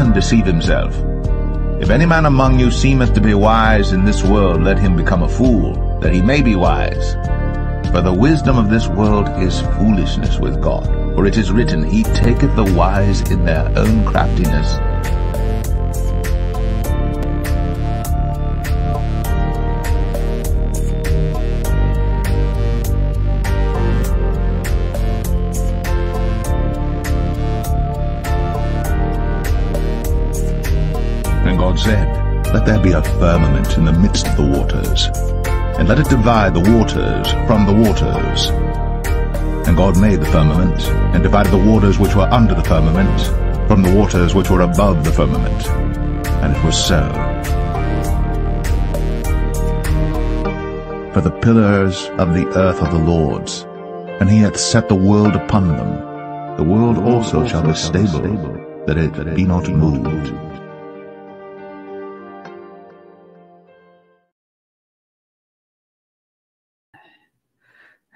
man deceive himself. If any man among you seemeth to be wise in this world, let him become a fool, that he may be wise. For the wisdom of this world is foolishness with God. For it is written, He taketh the wise in their own craftiness. And God said, Let there be a firmament in the midst of the waters, and let it divide the waters from the waters. And God made the firmament, and divided the waters which were under the firmament from the waters which were above the firmament. And it was so. For the pillars of the earth are the Lord's, and he hath set the world upon them. The world also shall be stable, that it be not moved.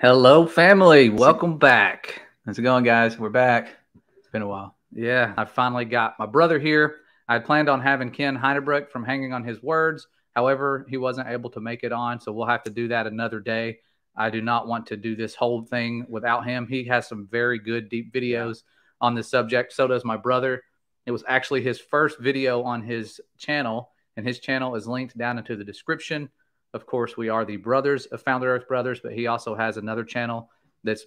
Hello, family. Welcome back. How's it going, guys? We're back. It's been a while. Yeah, I finally got my brother here. I had planned on having Ken Heidebrecht from Hanging on His Words. However, he wasn't able to make it on, so we'll have to do that another day. I do not want to do this whole thing without him. He has some very good, deep videos on this subject. So does my brother. It was actually his first video on his channel, and his channel is linked down into the description. Of course, we are the brothers of Founder Earth Brothers, but he also has another channel that's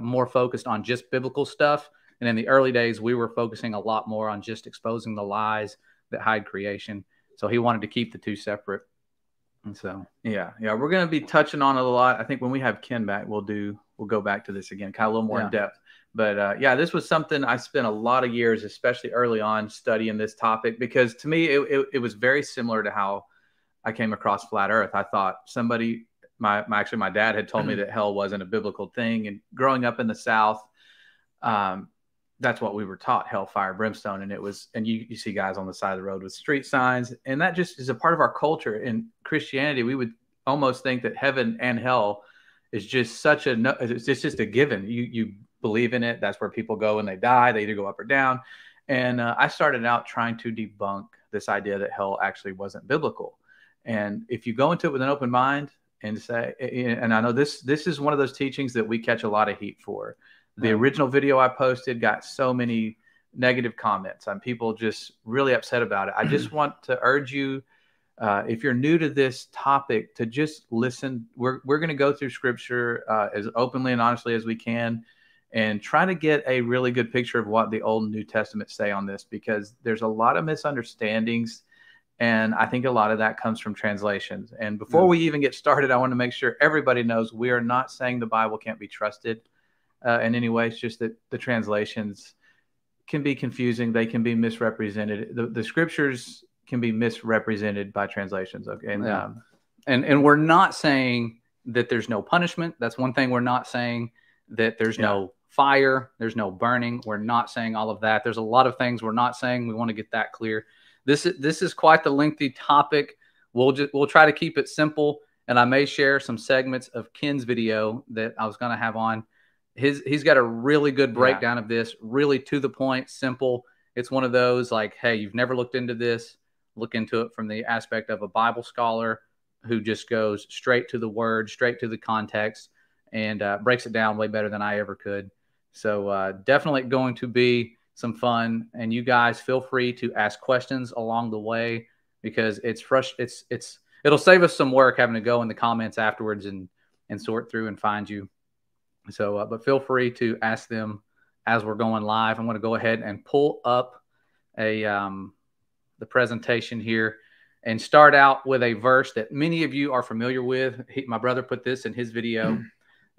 more focused on just biblical stuff. And in the early days, we were focusing a lot more on just exposing the lies that hide creation. So he wanted to keep the two separate. And so, yeah, we're going to be touching on it a lot. I think when we have Ken back, we'll go back to this again, kind of a little more in depth. But yeah, this was something I spent a lot of years, especially early on, studying this topic, because to me, it was very similar to how I came across flat earth. I thought somebody, my dad had told me that hell wasn't a biblical thing. And growing up in the South, that's what we were taught, hellfire, brimstone. And it was, and you see guys on the side of the road with street signs. And that just is a part of our culture. In Christianity, we would almost think that heaven and hell is just such a, it's just a given. You believe in it. That's where people go when they die. They either go up or down. And I started out trying to debunk this idea that hell actually wasn't biblical. And if you go into it with an open mind and say, and I know this is one of those teachings that we catch a lot of heat for. The original video I posted got so many negative comments and people just really upset about it. I just want to urge you, if you're new to this topic, to just listen. We're going to go through scripture as openly and honestly as we can and try to get a really good picture of what the Old and New Testament say on this, because there's a lot of misunderstandings. And I think a lot of that comes from translations. And before we even get started, I want to make sure everybody knows we are not saying the Bible can't be trusted in any way. It's just that the translations can be confusing. They can be misrepresented. The scriptures can be misrepresented by translations. Okay, and, and we're not saying that there's no punishment. That's one thing. We're not saying that there's no fire. There's no burning. We're not saying all of that. There's a lot of things we're not saying. We want to get that clear. This is quite the lengthy topic. We'll try to keep it simple, and I may share some segments of Ken's video that I was going to have on. He's got a really good breakdown of this, really to the point, simple. It's one of those like, hey, you've never looked into this. Look into it from the aspect of a Bible scholar who just goes straight to the word, straight to the context, and breaks it down way better than I ever could. So definitely going to be some fun, and you guys feel free to ask questions along the way, because it's fresh. It'll save us some work having to go in the comments afterwards and sort through and find you. So, but feel free to ask them as we're going live. I'm going to go ahead and pull up the presentation here and start out with a verse that many of you are familiar with. My brother put this in his video.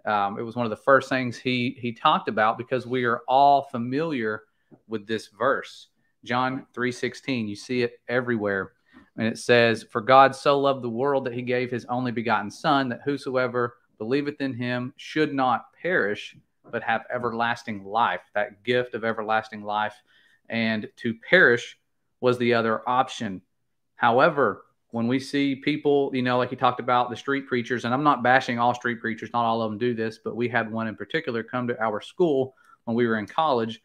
It was one of the first things he talked about, because we are all familiar with this verse, John 3:16. You see it everywhere. And it says, for God so loved the world that he gave his only begotten son, that whosoever believeth in him should not perish, but have everlasting life. That gift of everlasting life. And to perish was the other option. However, when we see people, you know, like you talked about the street preachers, and I'm not bashing all street preachers, not all of them do this, but we had one in particular come to our school when we were in college.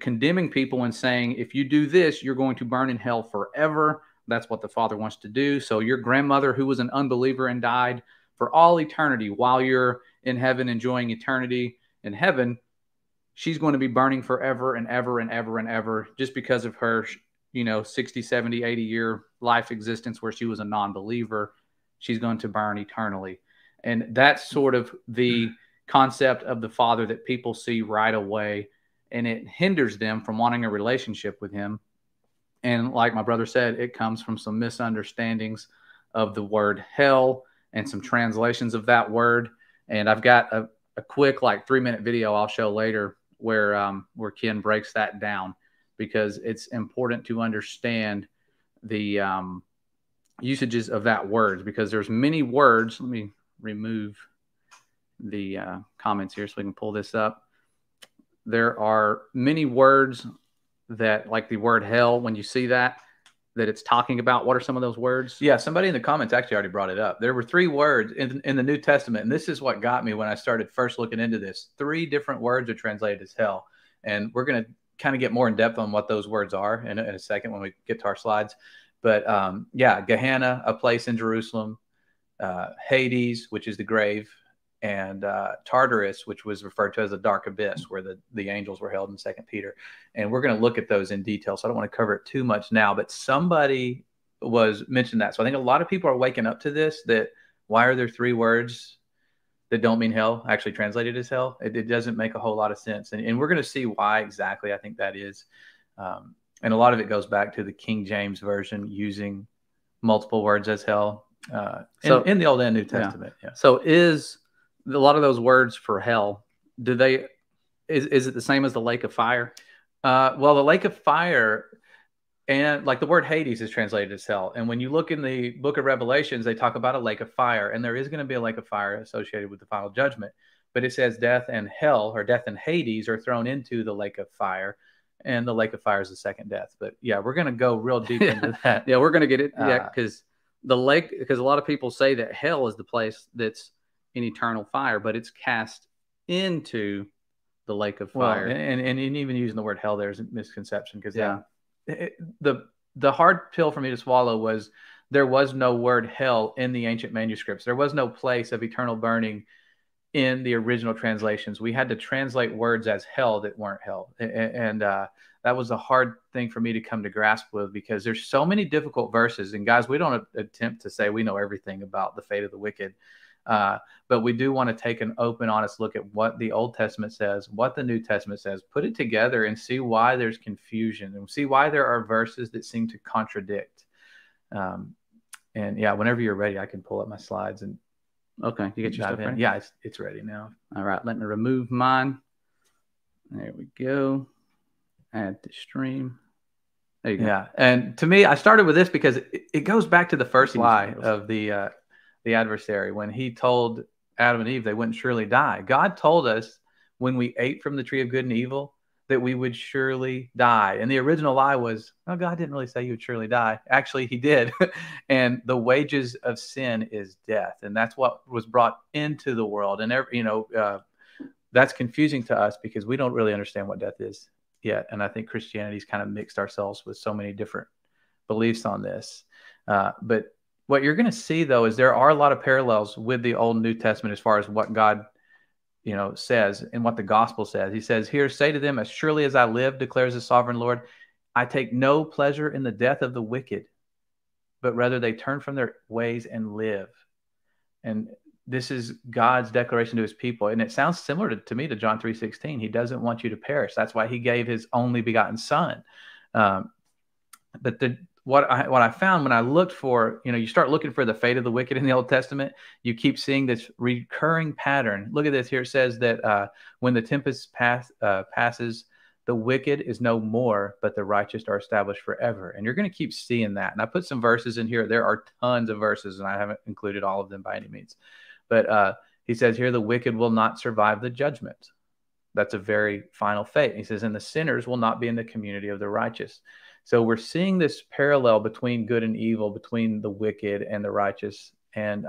condemning people and saying, if you do this, you're going to burn in hell forever. That's what the Father wants to do. So your grandmother, who was an unbeliever and died for all eternity while you're in heaven, enjoying eternity in heaven, she's going to be burning forever and ever and ever and ever just because of her, you know, 60, 70, 80-year life existence where she was a non-believer. She's going to burn eternally. And that's sort of the concept of the Father that people see right away, and it hinders them from wanting a relationship with him. And like my brother said, it comes from some misunderstandings of the word hell and some translations of that word. And I've got a quick like 3-minute video I'll show later where Ken breaks that down, because it's important to understand the usages of that word, because there's many words. Let me remove the comments here so we can pull this up. There are many words that, like the word hell, when you see that it's talking about. What are some of those words? Yeah, somebody in the comments actually already brought it up. There were 3 words in the New Testament, and this is what got me when I started first looking into this. 3 different words are translated as hell, and we're going to kind of get more in depth on what those words are in a second when we get to our slides. But yeah, Gehenna, a place in Jerusalem, Hades, which is the grave, and Tartarus, which was referred to as a dark abyss, where the angels were held in 2 Peter. And we're going to look at those in detail, so I don't want to cover it too much now. But somebody mentioned that. So I think a lot of people are waking up to this, that why are there 3 words that don't mean hell, actually translated as hell? It doesn't make a whole lot of sense. And we're going to see why exactly I think that is. And a lot of it goes back to the King James Version using multiple words as hell in the Old and New Testament. Yeah. Yeah. So is... a lot of those words for hell, is it the same as the lake of fire? Well, the lake of fire, and like the word Hades is translated as hell. And when you look in the book of Revelations, they talk about a lake of fire, and there is going to be a lake of fire associated with the final judgment. But it says death and hell, or death and Hades, are thrown into the lake of fire, and the lake of fire is the second death. But yeah, we're going to go real deep into that. Yeah, we're going to get it. Yeah, because a lot of people say that hell is the place that's in eternal fire, but it's cast into the lake of fire. Well, and even using the word hell, there's a misconception, because yeah, the hard pill for me to swallow was there was no word hell in the ancient manuscripts. There was no place of eternal burning in the original translations. We had to translate words as hell that weren't hell. And that was a hard thing for me to come to grasp with, because there's so many difficult verses. And guys, we don't attempt to say we know everything about the fate of the wicked. But we do want to take an open, honest look at what the Old Testament says, what the New Testament says, put it together and see why there's confusion, and see why there are verses that seem to contradict. And yeah, whenever you're ready, I can pull up my slides and okay, you get your stuff ready? Yeah, it's ready now. All right, let me remove mine. There we go. Add to stream. There you go. Yeah, and to me, I started with this because it goes back to the first lie of the adversary, when he told Adam and Eve they wouldn't surely die. God told us when we ate from the tree of good and evil that we would surely die. And the original lie was, oh, God didn't really say you would surely die. Actually, he did. And the wages of sin is death. And that's what was brought into the world. And, that's confusing to us because we don't really understand what death is yet. And I think Christianity's kind of mixed ourselves with so many different beliefs on this. But what you're going to see, though, is there are a lot of parallels with the Old and New Testament as far as what God, says and what the gospel says. He says, here, say to them, as surely as I live, declares the sovereign Lord, I take no pleasure in the death of the wicked, but rather they turn from their ways and live. And this is God's declaration to his people. And it sounds similar to me to John 3:16. He doesn't want you to perish. That's why he gave his only begotten son. What I found when I looked for, you start looking for the fate of the wicked in the Old Testament, you keep seeing this recurring pattern. Look at this here. It says that when the tempest passes, the wicked is no more, but the righteous are established forever. And you're going to keep seeing that. And I put some verses in here. There are tons of verses, and I haven't included all of them by any means. But he says here, the wicked will not survive the judgment. That's a very final fate. And he says, and the sinners will not be in the community of the righteous. So we're seeing this parallel between good and evil, between the wicked and the righteous. And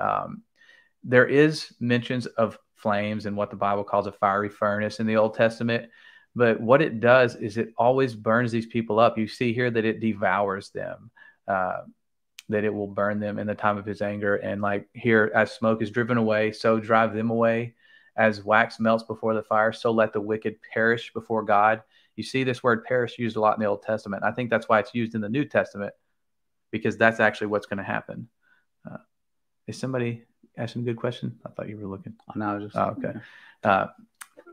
there is mentions of flames and what the Bible calls a fiery furnace in the Old Testament. But what it does is it always burns these people up. You see here that it devours them, that it will burn them in the time of his anger. And like here, as smoke is driven away, so drive them away. As wax melts before the fire, so let the wicked perish before God. You see this word perish used a lot in the Old Testament. I think that's why it's used in the New Testament, because that's actually what's going to happen. Is somebody asking a good question? I thought you were looking. Oh, no, I was just okay.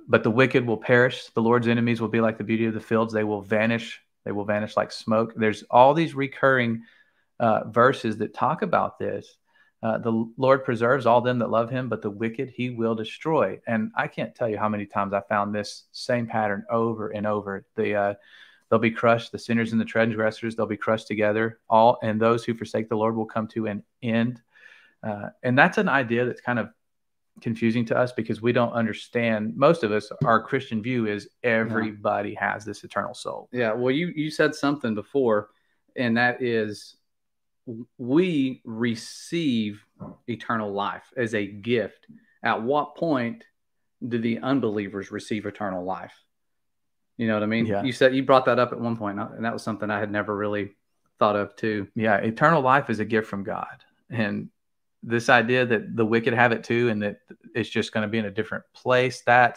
But the wicked will perish. The Lord's enemies will be like the beauty of the fields. They will vanish. They will vanish like smoke. There's all these recurring verses that talk about this. The Lord preserves all them that love him, but the wicked he will destroy. And I can't tell you how many times I found this same pattern over and over. They'll be crushed. The sinners and the transgressors, they'll be crushed together. All and those who forsake the Lord will come to an end. And that's an idea that's kind of confusing to us because we don't understand. Most of us, our Christian view is everybody has this eternal soul. Yeah. Well, you said something before, and that is, we receive eternal life as a gift. At what point do the unbelievers receive eternal life? You know what I mean? Yeah. You said you brought that up at one point, and that was something I had never really thought of too. Yeah, eternal life is a gift from God. And this idea that the wicked have it too, and that it's just going to be in a different place, I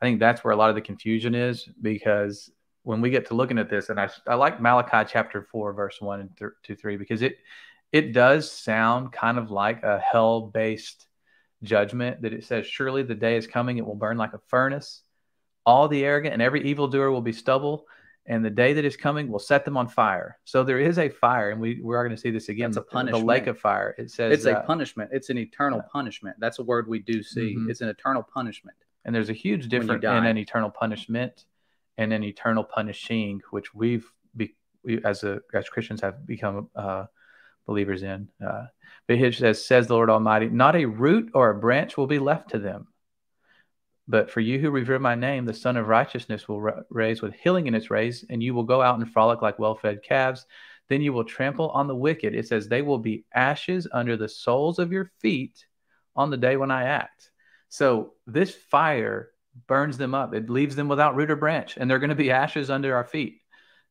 think that's where a lot of the confusion is, because when we get to looking at this, and I like Malachi chapter 4, verse 1 and 2-3, because it does sound kind of like a hell-based judgment, that it says, surely the day is coming, it will burn like a furnace. All the arrogant and every evildoer will be stubble, and the day that is coming will set them on fire. So there is a fire, and we are going to see this again. It's a punishment. The lake of fire. It says it's a punishment. It's an eternal punishment. That's a word we do see. It's an eternal punishment. And there's a huge difference in an eternal punishment and an eternal punishing, which we as Christians have become believers in. But it says the Lord Almighty, not a root or a branch will be left to them. But for you who revere my name, the Son of Righteousness will raise with healing in its rays, and you will go out and frolic like well-fed calves. Then you will trample on the wicked. It says they will be ashes under the soles of your feet on the day when I act. So this fire burns them up. It leaves them without root or branch, and they're going to be ashes under our feet.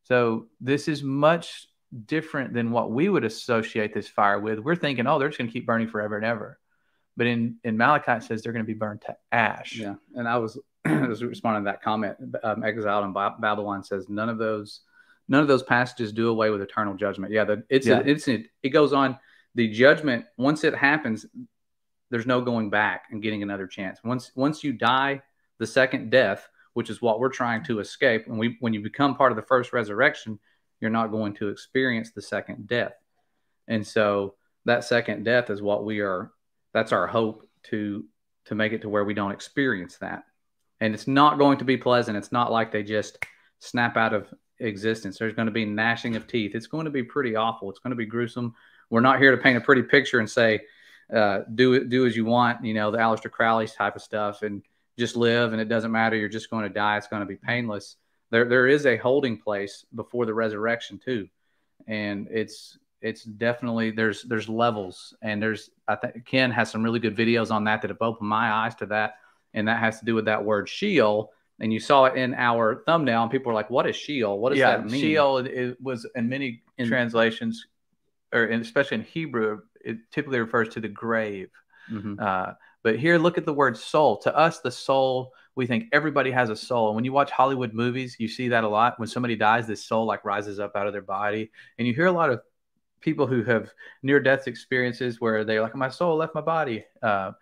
So this is much different than what we would associate this fire with. We're thinking, oh, they're just going to keep burning forever and ever. But in Malachi, it says they're going to be burned to ash. Yeah, and I was responding to that comment. Exiled in Babylon says none of those passages do away with eternal judgment. Yeah, it goes on. The judgment, once it happens, there's no going back and getting another chance. Once you die, the second death, which is what we're trying to escape, and when you become part of the first resurrection, you're not going to experience the second death. And so that second death is what we are. That's our hope, to make it to where we don't experience that. And it's not going to be pleasant. It's not like they just snap out of existence. There's going to be gnashing of teeth. It's going to be pretty awful. It's going to be gruesome. We're not here to paint a pretty picture and say, do as you want, you know, the Aleister Crowley type of stuff, and just live, and it doesn't matter. You're just going to die. It's going to be painless. There is a holding place before the resurrection too. And it's definitely, there's levels, and I think Ken has some really good videos on that have opened my eyes to that. And that has to do with that word Sheol. And you saw it in our thumbnail, and people are like, what is Sheol? What does that mean? Sheol, it was in many translations, or especially in Hebrew, it typically refers to the grave. But here, look at the word soul. To us, the soul, we think everybody has a soul. And when you watch Hollywood movies, you see that a lot. When somebody dies, this soul like rises up out of their body. And you hear a lot of people who have near-death experiences where they're like, my soul left my body. And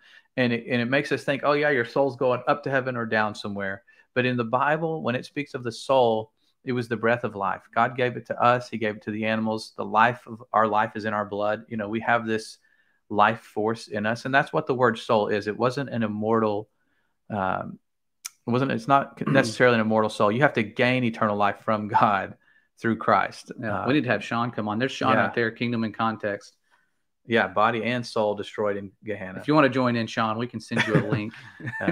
it makes us think, oh, yeah, your soul's going up to heaven or down somewhere. But in the Bible, when it speaks of the soul, it was the breath of life. God gave it to us. He gave it to the animals. The life of our life is in our blood. You know, we have this life force in us, and that's what the word soul is. It wasn't an immortal it's not necessarily an immortal soul. You have to gain eternal life from God through Christ. We need to have Sean come on. There's Sean out there, Kingdom in Context. Body and soul destroyed in Gehenna. If you want to join in, Sean, we can send you a link.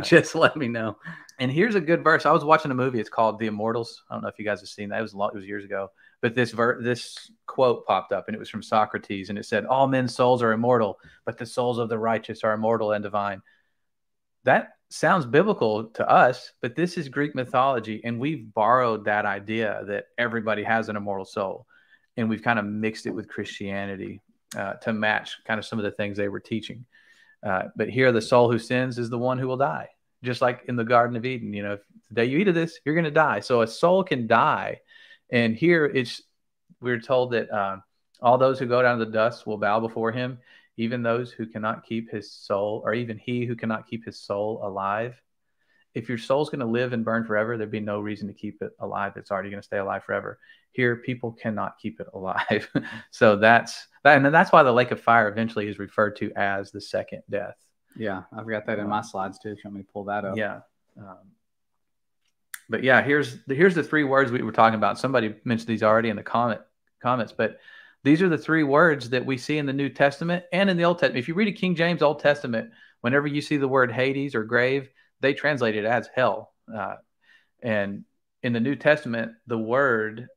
Just let me know. And here's a good verse. I was watching a movie. It's called The Immortals. I don't know if you guys have seen that. It was years ago. But this quote popped up, and it was from Socrates, and it said, all men's souls are immortal, but the souls of the righteous are immortal and divine. That sounds biblical to us, but this is Greek mythology, and we've borrowed that idea that everybody has an immortal soul, and we've kind of mixed it with Christianity to match kind of some of the things they were teaching. But here, the soul who sins is the one who will die, just like in the Garden of Eden. You know, if the day you eat of this, you're going to die. So a soul can die. And here it's, we're told that all those who go down to the dust will bow before him, even those who cannot keep his soul, or even he who cannot keep his soul alive. If your soul's going to live and burn forever, there'd be no reason to keep it alive. It's already going to stay alive forever. Here, people cannot keep it alive. So that's that, and that's why the lake of fire eventually is referred to as the second death. Yeah, I've got that in my slides too. Let me pull that up. Yeah, but yeah, here's the three words we were talking about. Somebody mentioned these already in the comments, but these are the three words that we see in the New Testament and in the Old Testament. If you read a King James Old Testament, whenever you see the word Hades or grave, they translate it as hell. And in the New Testament, the word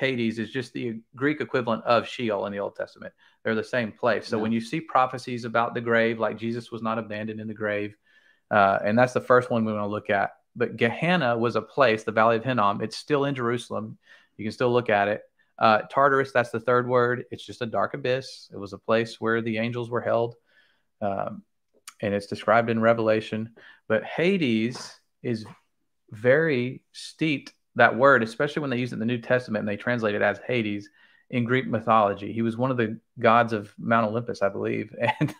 Hades is just the Greek equivalent of Sheol in the Old Testament. They're the same place. So when you see prophecies about the grave, like Jesus was not abandoned in the grave, and that's the first one we want to look at. But Gehenna was a place, the Valley of Hinnom. It's still in Jerusalem. You can still look at it. Tartarus, that's the third word. It's just a dark abyss. It was a place where the angels were held. And it's described in Revelation. But Hades is very steeped, that word, especially when they use it in the New Testament and they translate it as Hades in Greek mythology. He was one of the gods of Mount Olympus, I believe. And,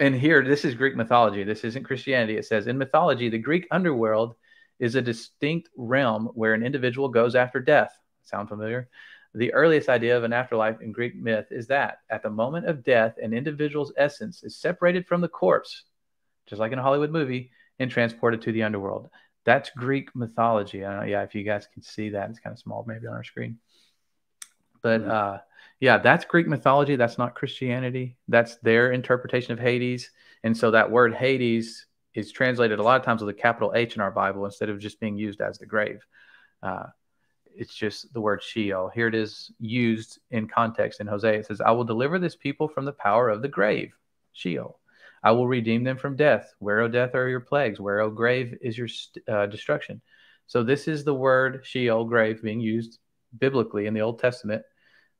and here, this is Greek mythology. This isn't Christianity. It says, in mythology, the Greek underworld is a distinct realm where an individual goes after death. Sound familiar? The earliest idea of an afterlife in Greek myth is that at the moment of death, an individual's essence is separated from the corpse, just like in a Hollywood movie, and transported to the underworld. That's Greek mythology. I don't know, yeah, if you guys can see that, it's kind of small maybe on our screen. But yeah, that's Greek mythology. That's not Christianity. That's their interpretation of Hades. And so that word Hades is translated a lot of times with a capital H in our Bible instead of just being used as the grave. It's just the word Sheol. Here it is used in context in Hosea. It says, I will deliver this people from the power of the grave, Sheol. I will redeem them from death. Where, O death, are your plagues? Where, O grave, is your destruction? So this is the word Sheol, grave, being used biblically in the Old Testament.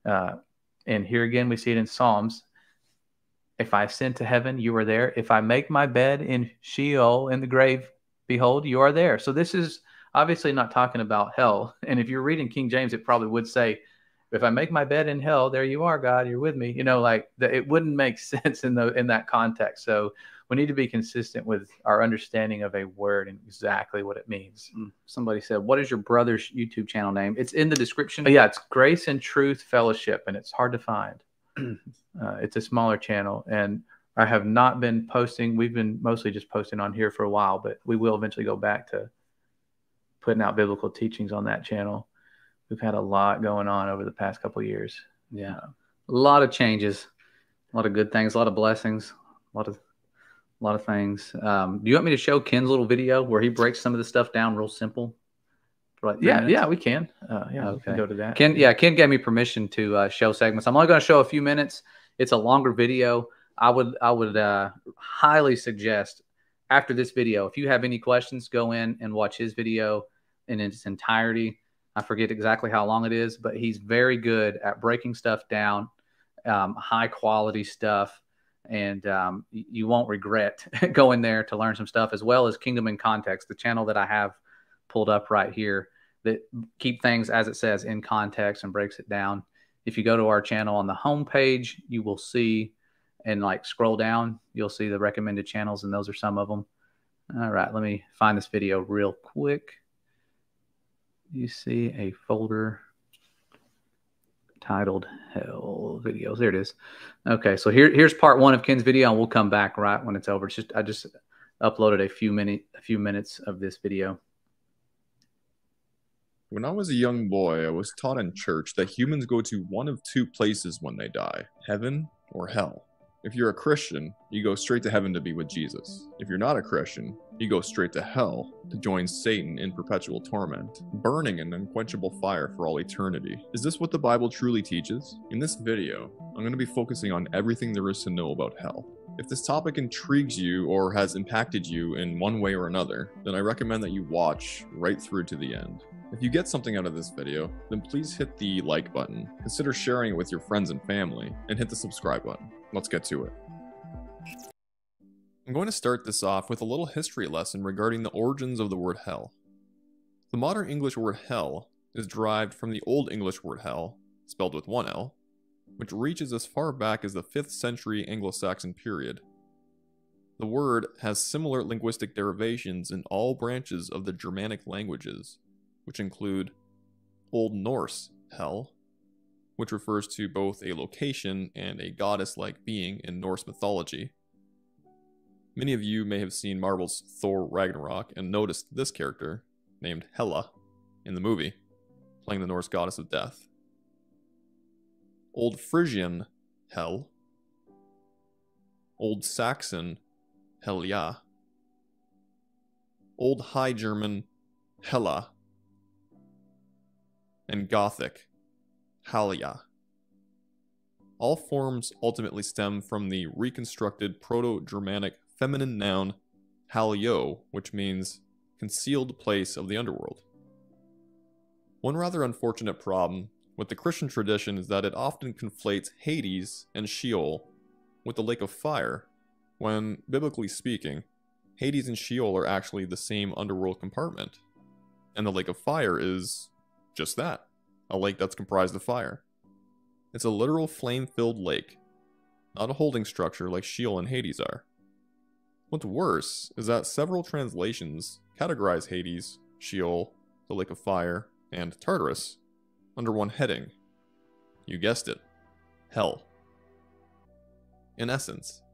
And here again, we see it in Psalms. If I ascend to heaven, you are there. If I make my bed in Sheol, in the grave, behold, you are there. So this is obviously not talking about hell. And if you're reading King James, it probably would say, if I make my bed in hell, there you are, God, you're with me. You know, like it wouldn't make sense in that context. So we need to be consistent with our understanding of a word and exactly what it means. Somebody said, what is your brother's YouTube channel name? It's in the description. Yeah, it's Grace and Truth Fellowship, and it's hard to find. It's a smaller channel, and I have not been posting. We've been mostly just posting on here for a while, but we will eventually go back to putting out biblical teachings on that channel. We've had a lot going on over the past couple of years. Yeah. A lot of changes, a lot of good things, a lot of blessings, a lot of things. Do you want me to show Ken's little video where he breaks some of the stuff down real simple? Like yeah, we can. Yeah, okay. We can go to that. Ken gave me permission to show segments. I'm only going to show a few minutes. It's a longer video. I would highly suggest after this video, if you have any questions, go in and watch his video in its entirety. I forget exactly how long it is, but he's very good at breaking stuff down, high quality stuff, and you won't regret going there to learn some stuff, as well as Kingdom in Context, the channel that I have pulled up right here that keep things, as it says, in context and breaks it down. If you go to our channel on the homepage, you will see, and like scroll down, you'll see the recommended channels, and those are some of them. All right, let me find this video real quick. You see a folder titled Hell Videos. There it is. Okay, so here's part one of Ken's video, and we'll come back right when it's over. It's just, I just uploaded a few minutes of this video. When I was a young boy, I was taught in church that humans go to one of two places when they die, heaven or hell. If you're a Christian, you go straight to heaven to be with Jesus. If you're not a Christian, you go straight to hell to join Satan in perpetual torment, burning in unquenchable fire for all eternity. Is this what the Bible truly teaches? In this video, I'm going to be focusing on everything there is to know about hell. If this topic intrigues you or has impacted you in one way or another, then I recommend that you watch right through to the end. If you get something out of this video, then please hit the like button, consider sharing it with your friends and family, and hit the subscribe button. Let's get to it. I'm going to start this off with a little history lesson regarding the origins of the word hell. The modern English word hell is derived from the Old English word hell, spelled with one L, which reaches as far back as the 5th century Anglo-Saxon period. The word has similar linguistic derivations in all branches of the Germanic languages, which include Old Norse hell, which refers to both a location and a goddess-like being in Norse mythology. Many of you may have seen Marvel's Thor Ragnarok and noticed this character, named Hela, in the movie, playing the Norse goddess of death. Old Frisian hell, Old Saxon Helja, Old High German Hela, and Gothic Halia. All forms ultimately stem from the reconstructed Proto-Germanic feminine noun Halio, which means concealed place of the underworld. One rather unfortunate problem with the Christian tradition is that it often conflates Hades and Sheol with the Lake of Fire, when, biblically speaking, Hades and Sheol are actually the same underworld compartment, and the Lake of Fire is just that, a lake that's comprised of fire. It's a literal flame-filled lake, not a holding structure like Sheol and Hades are. What's worse is that several translations categorize Hades, Sheol, the Lake of Fire, and Tartarus under one heading. You guessed it, hell. In essence,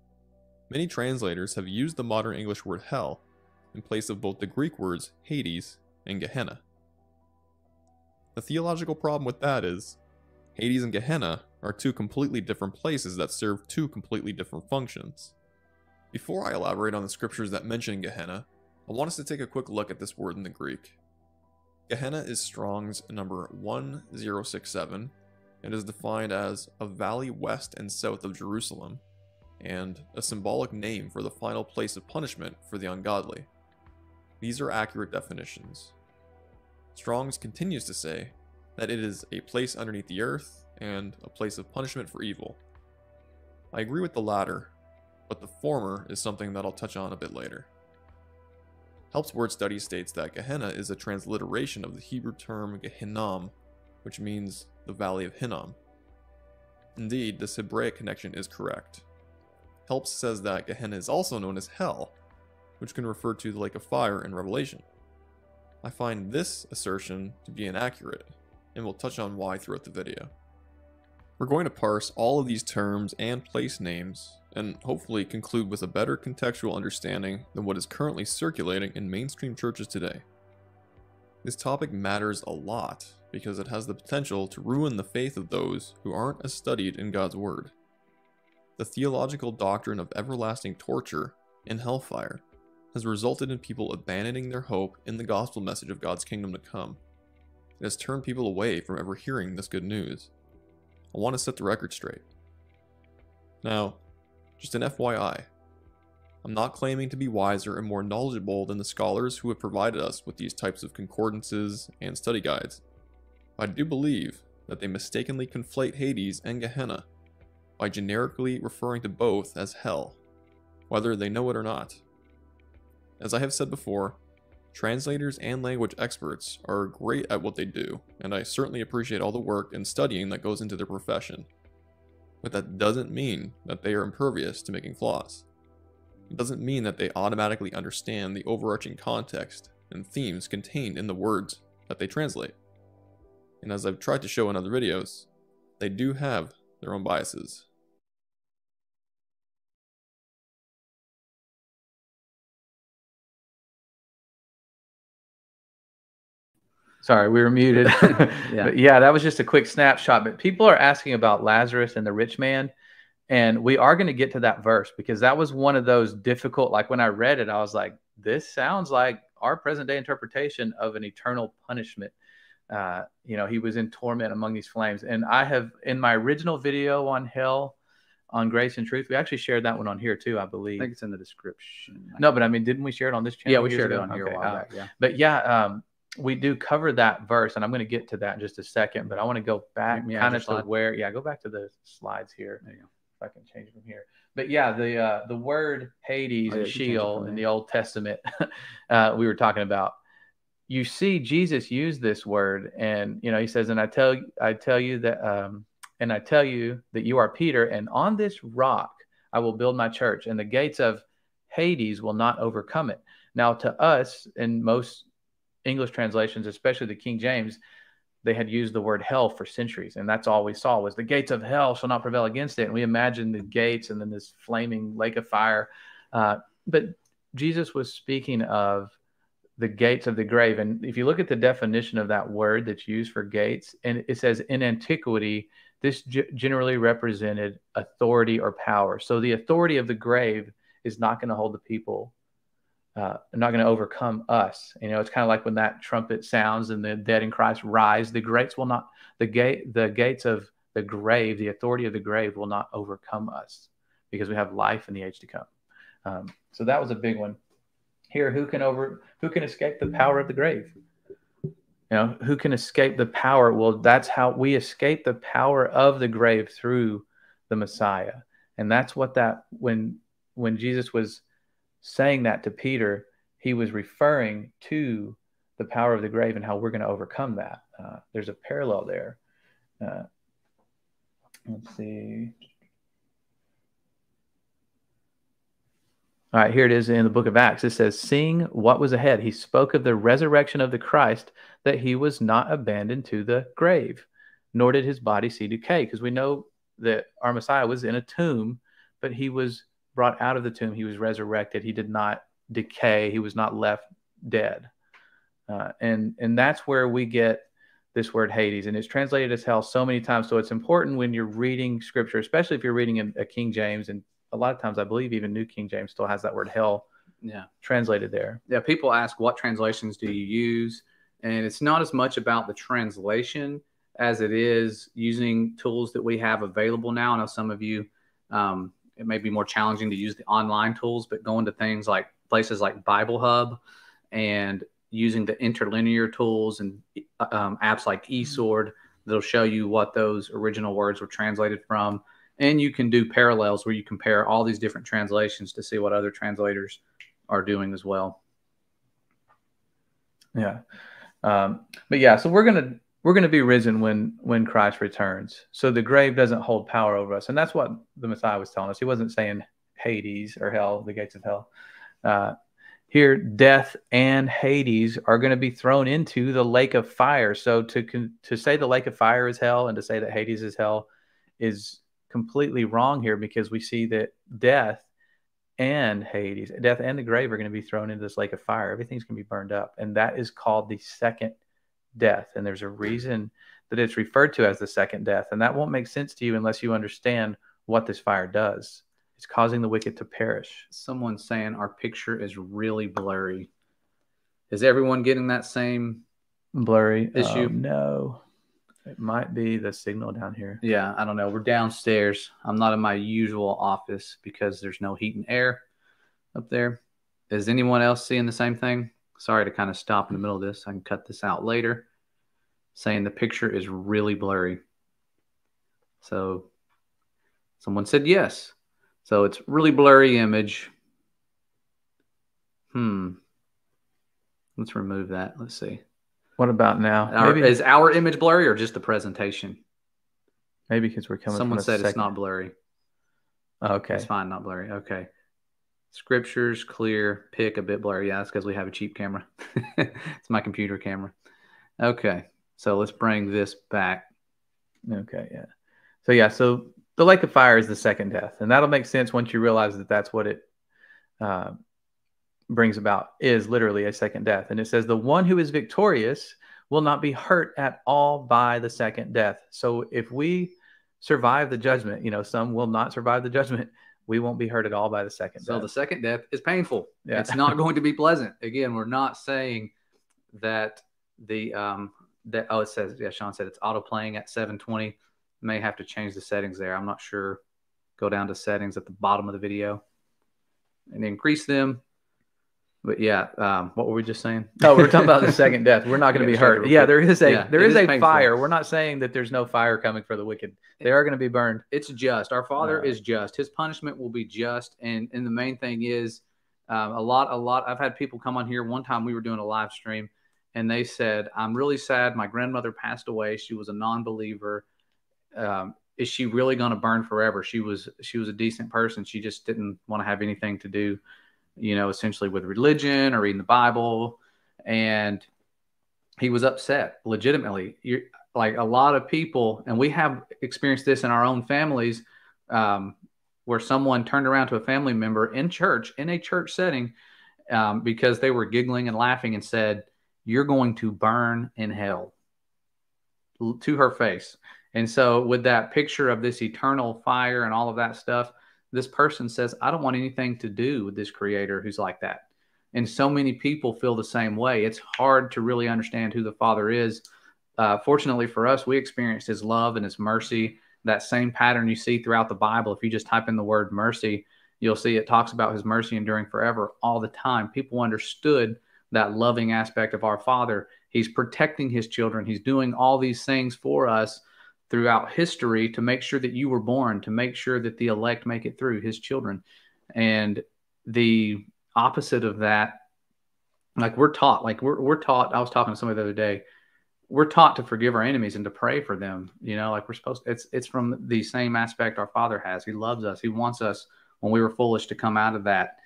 many translators have used the modern English word hell in place of both the Greek words Hades and Gehenna. The theological problem with that is, Hades and Gehenna are two completely different places that serve two completely different functions. Before I elaborate on the scriptures that mention Gehenna, I want us to take a quick look at this word in the Greek. Gehenna is Strong's number 1067, and is defined as a valley west and south of Jerusalem, and a symbolic name for the final place of punishment for the ungodly. These are accurate definitions. Strong's continues to say that it is a place underneath the earth and a place of punishment for evil. I agree with the latter, but the former is something that I'll touch on a bit later. Help's Word Study states that Gehenna is a transliteration of the Hebrew term Gehinnom, which means the Valley of Hinnom. Indeed, this Hebraic connection is correct. Help says that Gehenna is also known as Hell, which can refer to the Lake of Fire in Revelation. I find this assertion to be inaccurate, and we'll touch on why throughout the video. We're going to parse all of these terms and place names, and hopefully conclude with a better contextual understanding than what is currently circulating in mainstream churches today. This topic matters a lot, because it has the potential to ruin the faith of those who aren't as studied in God's Word. The theological doctrine of everlasting torture and hellfire has resulted in people abandoning their hope in the gospel message of God's kingdom to come. It has turned people away from ever hearing this good news. I want to set the record straight. Now, just an FYI, I'm not claiming to be wiser and more knowledgeable than the scholars who have provided us with these types of concordances and study guides. I do believe that they mistakenly conflate Hades and Gehenna by generically referring to both as hell, whether they know it or not. As I have said before, translators and language experts are great at what they do, and I certainly appreciate all the work and studying that goes into their profession. But that doesn't mean that they are impervious to making flaws. It doesn't mean that they automatically understand the overarching context and themes contained in the words that they translate. And as I've tried to show in other videos, they do have their own biases. Sorry, we were muted. Yeah, that was just a quick snapshot. But people are asking about Lazarus and the rich man. And we are going to get to that verse, because that was one of those difficult, like when I read it, I was like, this sounds like our present day interpretation of an eternal punishment. You know, he was in torment among these flames. And I have, in my original video on hell, on Grace and Truth. We actually shared that one on here too, I believe. I think it's in the description. No, but I mean, didn't we share it on this channel? Yeah, we shared it on here a while back. Yeah. But yeah, we do cover that verse, and I'm going to get to that in just a second, but I want to go back kind of to where, go back to the slides here. There you go. If I can change them here. But yeah, the word Hades and Sheol in the Old Testament, we were talking about. You see Jesus use this word, and you know, he says, and I tell you that you are Peter, and on this rock I will build my church, and the gates of Hades will not overcome it. Now, to us, in most English translations, especially the King James, they had used the word hell for centuries, and that's all we saw was the gates of hell shall not prevail against it. And we imagined the gates and then this flaming lake of fire. But Jesus was speaking of the gates of the grave. And if you look at the definition of that word that's used for gates, and it says in antiquity, this generally represented authority or power. So the authority of the grave is not going to hold the people, not going to overcome us. You know, it's kind of like when that trumpet sounds and the dead in Christ rise, the gates of the grave, the authority of the grave will not overcome us, because we have life in the age to come. So that was a big one here. Who can escape the power of the grave? You know, who can escape the power? Well, that's how we escape the power of the grave, through the Messiah. And that's what that, when Jesus was saying that to Peter, he was referring to the power of the grave and how we're going to overcome that. There's a parallel there. Let's see. All right, here it is in the book of Acts. It says, seeing what was ahead, he spoke of the resurrection of the Christ, that he was not abandoned to the grave, nor did his body see decay. Because we know that our Messiah was in a tomb, but he was brought out of the tomb. He was resurrected. He did not decay. He was not left dead. And that's where we get this word Hades. And it's translated as hell so many times. So it's important when you're reading scripture, especially if you're reading a King James. And a lot of times, I believe even New King James still has that word hell translated there. Yeah, people ask, what translations do you use? And it's not as much about the translation as it is using tools that we have available now. I know some of you... it may be more challenging to use the online tools, but going to things like places like Bible Hub and using the interlinear tools and apps like eSword, that'll show you what those original words were translated from. And you can do parallels where you compare all these different translations to see what other translators are doing as well. Yeah. But yeah, so we're going to be risen when Christ returns. So the grave doesn't hold power over us. And that's what the Messiah was telling us. He wasn't saying Hades or hell, the gates of hell. Here, death and Hades are going to be thrown into the lake of fire. So to say the lake of fire is hell and to say that Hades is hell is completely wrong here, because we see that death and Hades, death and the grave, are going to be thrown into this lake of fire. Everything's going to be burned up. And that is called the second death, and there's a reason that it's referred to as the second death, and that won't make sense to you unless you understand what this fire does. It's causing the wicked to perish. Someone's saying our picture is really blurry. Is everyone getting that same blurry issue? No, it might be the signal down here. Yeah, I don't know. We're downstairs. I'm not in my usual office because there's no heat and air up there. Is anyone else seeing the same thing? Sorry to kind of stop in the middle of this. I can cut this out later. Saying the picture is really blurry. So someone said yes. So it's really blurry image. Let's remove that. Let's see. What about now? Is our image blurry or just the presentation? Maybe because we're coming. Someone said it's not blurry. Okay. It's fine, not blurry. Okay. Scriptures clear, pick a bit blurry. Yeah, that's because we have a cheap camera. It's my computer camera. Okay, so let's bring this back. Okay, yeah. So yeah, so the lake of fire is the second death, and that'll make sense once you realize that that's what it brings about, is literally a second death. And it says the one who is victorious will not be hurt at all by the second death. So if we survive the judgment, you know, some will not survive the judgment, we won't be hurt at all by the second death. So the second death is painful. Yeah. It's not going to be pleasant. Again, we're not saying that the oh, it says, yeah, Sean said it's auto playing at 720. May have to change the settings there. I'm not sure. go down to settings at the bottom of the video and increase them. But yeah, what were we just saying? Oh, we're talking about the second death. We're not going to be hurt. Yeah, there is a fire. Sense. We're not saying that there's no fire coming for the wicked. They are going to be burned. It's just. Our Father is just. His punishment will be just. And the main thing is a lot. I've had people come on here. One time we were doing a live stream, and they said, "I'm really sad. My grandmother passed away. She was a non-believer. Is she really going to burn forever? She was a decent person. She just didn't want to have anything to do, you know, essentially with religion or reading the Bible." And he was upset legitimately. You're like a lot of people. And we have experienced this in our own families, where someone turned around to a family member in church, in a church setting, because they were giggling and laughing and said, "You're going to burn in hell," to her face. And so with that picture of this eternal fire and all of that stuff, this person says, "I don't want anything to do with this creator who's like that." And so many people feel the same way. It's hard to really understand who the Father is. Fortunately for us, we experienced his love and his mercy. That same pattern you see throughout the Bible. If you just type in the word mercy, you'll see it talks about his mercy enduring forever all the time. People understood that loving aspect of our Father. He's protecting his children. He's doing all these things for us throughout history to make sure that you were born, to make sure that the elect make it through, his children. And the opposite of that, like we're taught, I was talking to somebody the other day, we're taught to forgive our enemies and to pray for them. You know, like we're supposed to, it's from the same aspect our Father has. He loves us. He wants us, when we were foolish, to come out of that.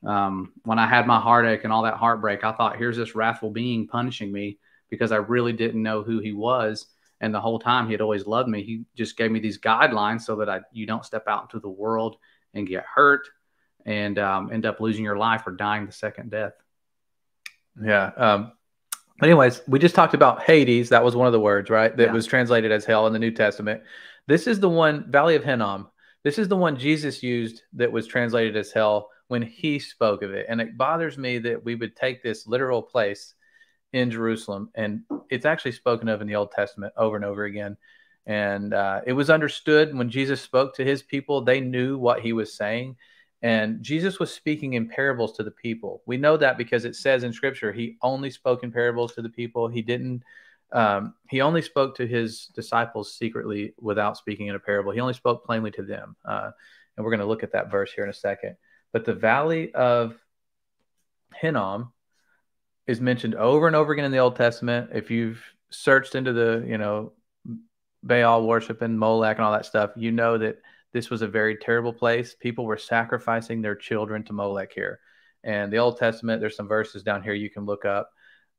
When I had my heartache and all that heartbreak, I thought, here's this wrathful being punishing me because I really didn't know who he was. And the whole time he had always loved me. He just gave me these guidelines so that you don't step out into the world and get hurt and end up losing your life or dying the second death. Yeah. But anyways, we just talked about Hades. That was one of the words, right? That was translated as hell in the New Testament. This is the one, Valley of Hinnom. This is the one Jesus used that was translated as hell when he spoke of it. And it bothers me that we would take this literal place in Jerusalem, and it's actually spoken of in the Old Testament over and over again. And it was understood when Jesus spoke to his people, they knew what he was saying. And Jesus was speaking in parables to the people. We know that because it says in Scripture, he only spoke in parables to the people. He didn't. He only spoke to his disciples secretly without speaking in a parable. He only spoke plainly to them. And we're going to look at that verse here in a second. But the Valley of Hinnom is mentioned over and over again in the Old Testament. If you've searched into the, you know, Baal worship and Molech and all that stuff, you know that this was a very terrible place. People were sacrificing their children to Molech here. And the Old Testament, there's some verses down here you can look up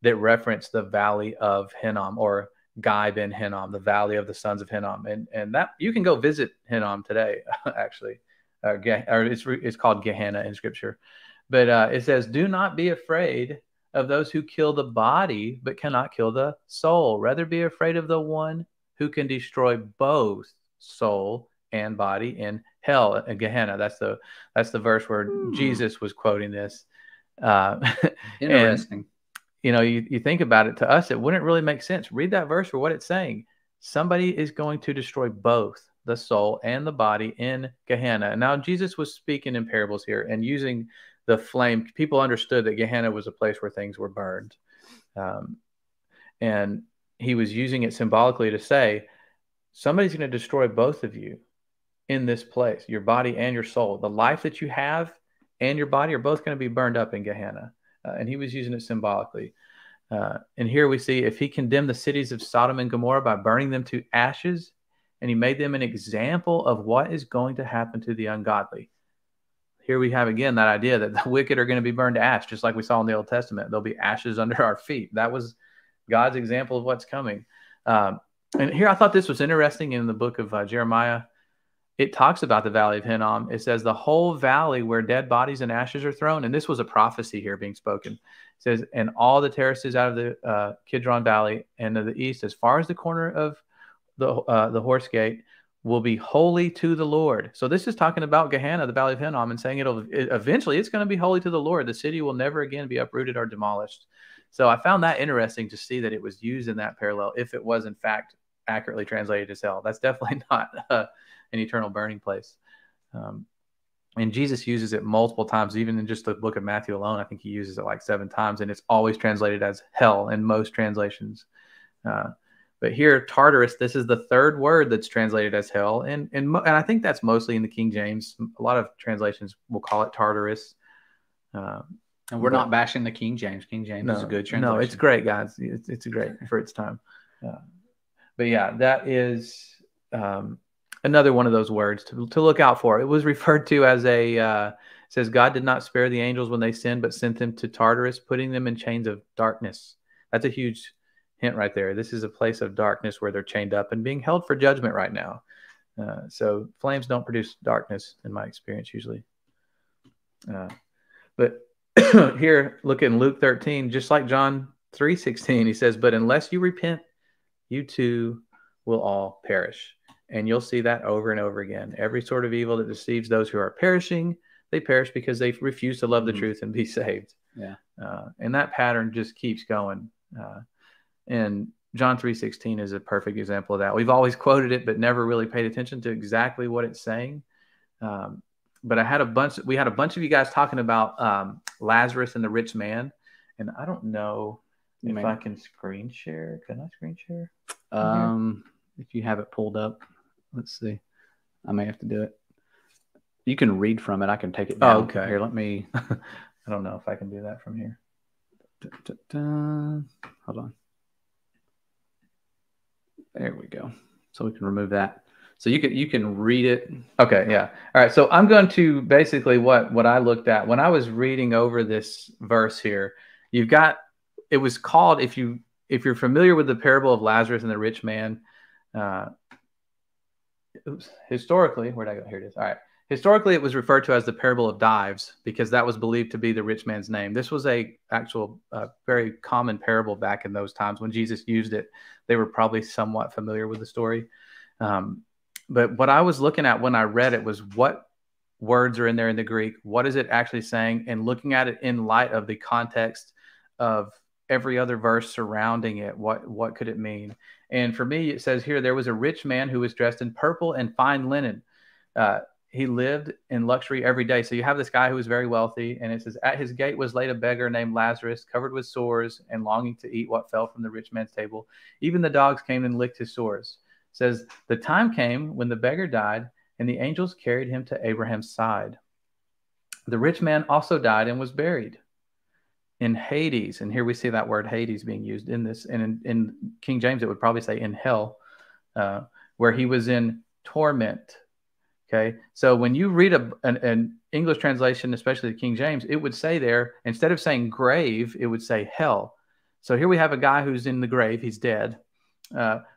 that reference the Valley of Hinnom, or Gai ben Hinnom, the Valley of the Sons of Hinnom. And that you can go visit Hinnom today, actually. Or it's called Gehenna in Scripture. But it says, "Do not be afraid of those who kill the body, but cannot kill the soul. Rather be afraid of the one who can destroy both soul and body in hell," in Gehenna. That's the verse where Jesus was quoting this. Interesting. And, you know, you think about it, to us, it wouldn't really make sense. Read that verse for what it's saying. Somebody is going to destroy both the soul and the body in Gehenna. And now Jesus was speaking in parables here and using the flame. People understood that Gehenna was a place where things were burned. And he was using it symbolically to say, somebody's going to destroy both of you in this place, your body and your soul. The life that you have and your body are both going to be burned up in Gehenna. And he was using it symbolically. And here we see, if he condemned the cities of Sodom and Gomorrah by burning them to ashes, and he made them an example of what is going to happen to the ungodly. Here we have again that idea that the wicked are going to be burned to ash, just like we saw in the Old Testament. There'll be ashes under our feet. That was God's example of what's coming. And here I thought this was interesting in the book of Jeremiah. It talks about the Valley of Hinnom. It says the whole valley where dead bodies and ashes are thrown. And this was a prophecy here being spoken. It says, "And all the terraces out of the Kidron Valley and to the east, as far as the corner of the Horse Gate, will be holy to the Lord." So this is talking about Gehenna, the Valley of Hinnom, and saying eventually it's going to be holy to the Lord. The city will never again be uprooted or demolished. So I found that interesting to see that it was used in that parallel, if it was in fact accurately translated as hell. That's definitely not an eternal burning place. And Jesus uses it multiple times, even in just the book of Matthew alone. I think he uses it like 7 times, and it's always translated as hell in most translations. But here, Tartarus, this is the third word that's translated as hell. And I think that's mostly in the King James. A lot of translations will call it Tartarus. And we're not bashing the King James. King James is a good translation. No, it's great, guys. It's great for its time. But yeah, that is... another one of those words to look out for. It was referred to as a, it says, God did not spare the angels when they sinned, but sent them to Tartarus, putting them in chains of darkness. That's a huge hint right there. This is a place of darkness where they're chained up and being held for judgment right now. So flames don't produce darkness in my experience usually. But here, look in Luke 13, just like John 3:16, he says, but unless you repent, you too will all perish. And you'll see that over and over again. Every sort of evil that deceives those who are perishing, they perish because they refuse to love the truth and be saved. Yeah. And that pattern just keeps going. And John 3:16 is a perfect example of that. We've always quoted it, but never really paid attention to exactly what it's saying. But I had a bunch, we had a bunch of you guys talking about Lazarus and the rich man. And I don't know if I can screen share. Can I screen share? If you have it pulled up. Let's see. I may have to do it. You can read from it. I can take it down. Oh, okay. Here, let me... I don't know if I can do that from here. Hold on. There we go. So we can remove that. So you can read it. Okay, yeah. All right, so I'm going to basically what I looked at. When I was reading over this verse here, you've got... It was called, if you're familiar with the parable of Lazarus and the rich man... historically, where'd I go? Here it is. All right. Historically, it was referred to as the parable of Dives because that was believed to be the rich man's name. This was a actual very common parable back in those times when Jesus used it. They were probably somewhat familiar with the story. But what I was looking at when I read it was what words are in there in the Greek, what is it actually saying, and looking at it in light of the context of every other verse surrounding it. What could it mean? And for me, it says here, there was a rich man who was dressed in purple and fine linen. He lived in luxury every day. So you have this guy who was very wealthy, and it says, at his gate was laid a beggar named Lazarus, covered with sores and longing to eat what fell from the rich man's table. Even the dogs came and licked his sores. It says, the time came when the beggar died, and the angels carried him to Abraham's side. The rich man also died and was buried. In Hades, and here we see that word Hades being used in this, and in King James, it would probably say in hell, where he was in torment, okay? So when you read an English translation, especially the King James, it would say there, instead of saying grave, it would say hell. So here we have a guy who's in the grave, he's dead,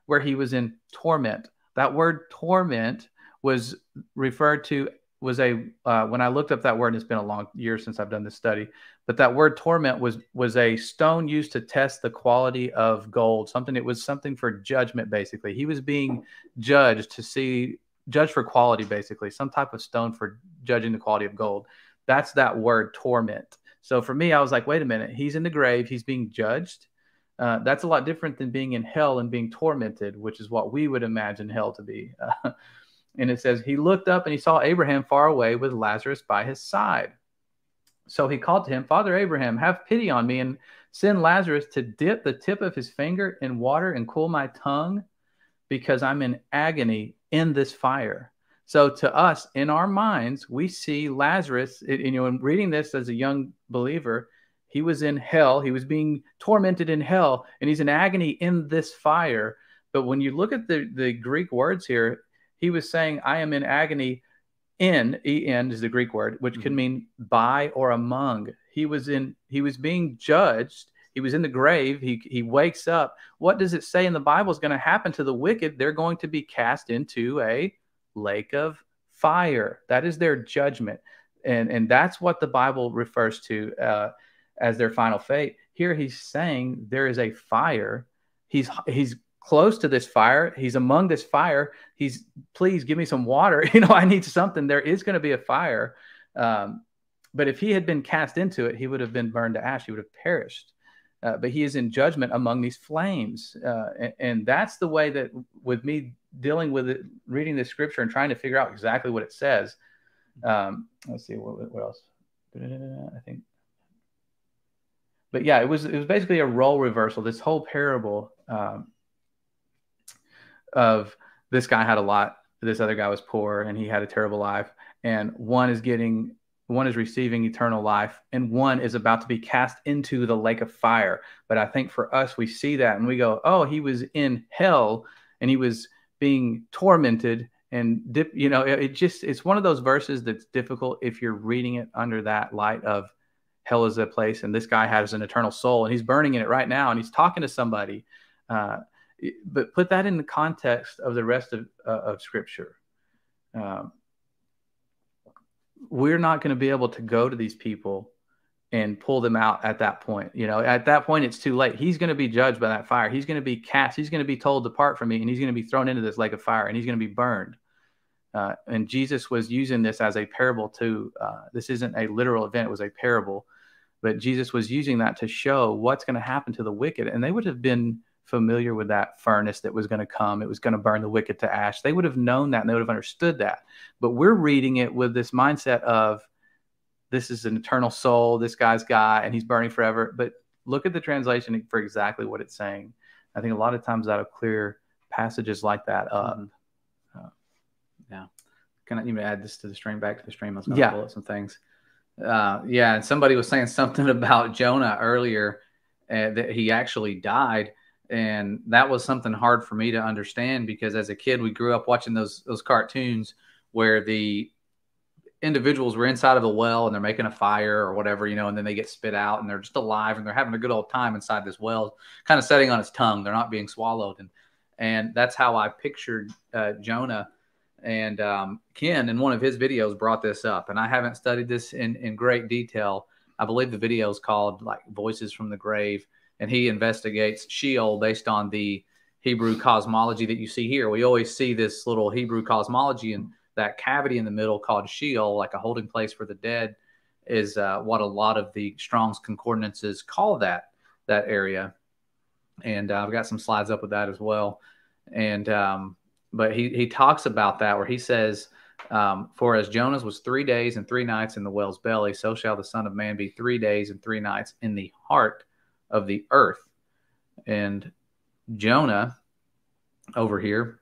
where he was in torment. That word torment was referred to when I looked up that word, and it's been a long year since I've done this study, but that word torment was a stone used to test the quality of gold. Something, it was something for judgment, basically. He was being judged judged for quality, basically, some type of stone for judging the quality of gold. That's that word torment. So for me, I was like, wait a minute, he's in the grave, he's being judged. That's a lot different than being in hell and being tormented, which is what we would imagine hell to be. And it says, he looked up and he saw Abraham far away with Lazarus by his side. So he called to him, Father Abraham, have pity on me and send Lazarus to dip the tip of his finger in water and cool my tongue, because I'm in agony in this fire. So to us, in our minds, we see Lazarus, in reading this as a young believer, he was in hell. He was being tormented in hell, and he's in agony in this fire. But when you look at the Greek words here, he was saying, I am in agony in, E-N is the Greek word, which can mean by or among. He was being judged. He was in the grave. He wakes up. What does it say in the Bible is going to happen to the wicked? They're going to be cast into a lake of fire. That is their judgment. And that's what the Bible refers to as their final fate. Here he's saying there is a fire. He's close to this fire. He's among this fire. He's, please give me some water. I need something. There is going to be a fire. But if he had been cast into it, he would have been burned to ash. He would have perished. But he is in judgment among these flames. And that's the way that with me dealing with it, reading this scripture and trying to figure out exactly what it says, Let's see what else. I think. But yeah, it was basically a role reversal. This whole parable of this guy had a lot, this other guy was poor, and he had a terrible life, and one is receiving eternal life, and one is about to be cast into the lake of fire. But I think for us, we see that and we go, oh, he was in hell and he was being tormented and it's one of those verses that's difficult if you're reading it under that light of hell is a place, and this guy has an eternal soul and he's burning in it right now, and he's talking to somebody. But put that in the context of the rest of Scripture. We're not going to be able to go to these people and pull them out at that point. At that point, it's too late. He's going to be judged by that fire. He's going to be cast. He's going to be told, depart from me, and he's going to be thrown into this lake of fire, and he's going to be burned. And Jesus was using this as a parable to, this isn't a literal event, it was a parable. But Jesus was using that to show what's going to happen to the wicked. And they would have been familiar with that furnace that was going to come. It was going to burn the wicked to ash. They would have known that and they would have understood that. But we're reading it with this mindset of, this is an eternal soul, this guy's God, and he's burning forever. But look at the translation for exactly what it's saying. I think a lot of times that'll clear passages like that up. Yeah. Can I even add this to the stream? Back to the stream. I was going to pull up some things. Yeah. And somebody was saying something about Jonah earlier, that he actually died. And that was something hard for me to understand, because as a kid, we grew up watching those cartoons where the individuals were inside of a well and they're making a fire or whatever, and then they get spit out and they're just alive and they're having a good old time inside this well, kind of sitting on his tongue. They're not being swallowed. And that's how I pictured Jonah. And Ken, in one of his videos, brought this up, and I haven't studied this in great detail. I believe the video is called like Voices from the Grave, and he investigates Sheol based on the Hebrew cosmology that you see here. We always see this little Hebrew cosmology, and that cavity in the middle called Sheol, like a holding place for the dead, is what a lot of the Strong's concordances call that area. And I've got some slides up with that as well. And but he talks about that, where he says, for as Jonah was 3 days and 3 nights in the whale's belly, so shall the Son of Man be 3 days and 3 nights in the heart of the earth. And Jonah over here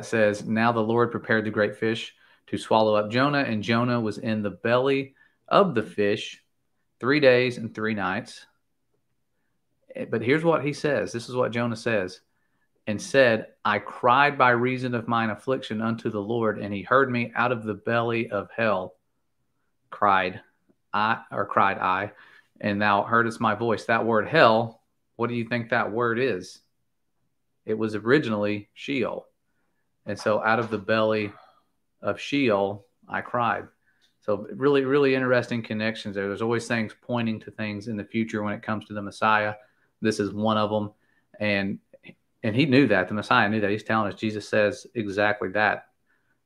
says, now the Lord prepared the great fish to swallow up Jonah, and Jonah was in the belly of the fish 3 days and 3 nights. But here's what he says. This is what Jonah says. And said, I cried by reason of mine affliction unto the Lord, and he heard me out of the belly of hell. Cried I, and thou heardest my voice. That word hell, what do you think that word is? It was originally Sheol. And so out of the belly of Sheol, I cried. So really, really interesting connections there. There's always things pointing to things in the future when it comes to the Messiah. This is one of them. And he knew that. The Messiah knew that. He's telling us. Jesus says exactly that.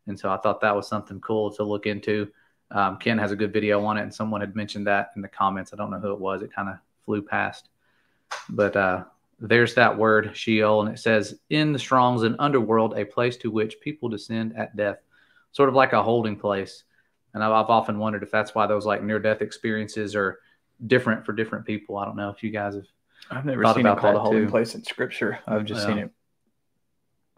And so I thought that was something cool to look into. Ken has a good video on it, and someone had mentioned that in the comments. I don't know who it was. It kind of flew past. But there's that word, Sheol, and it says, in the Strong's, an underworld, a place to which people descend at death, sort of like a holding place. And I've often wondered if that's why those like near-death experiences are different for different people. I don't know if you guys have. I've never seen it called a holding place in Scripture. I've just seen it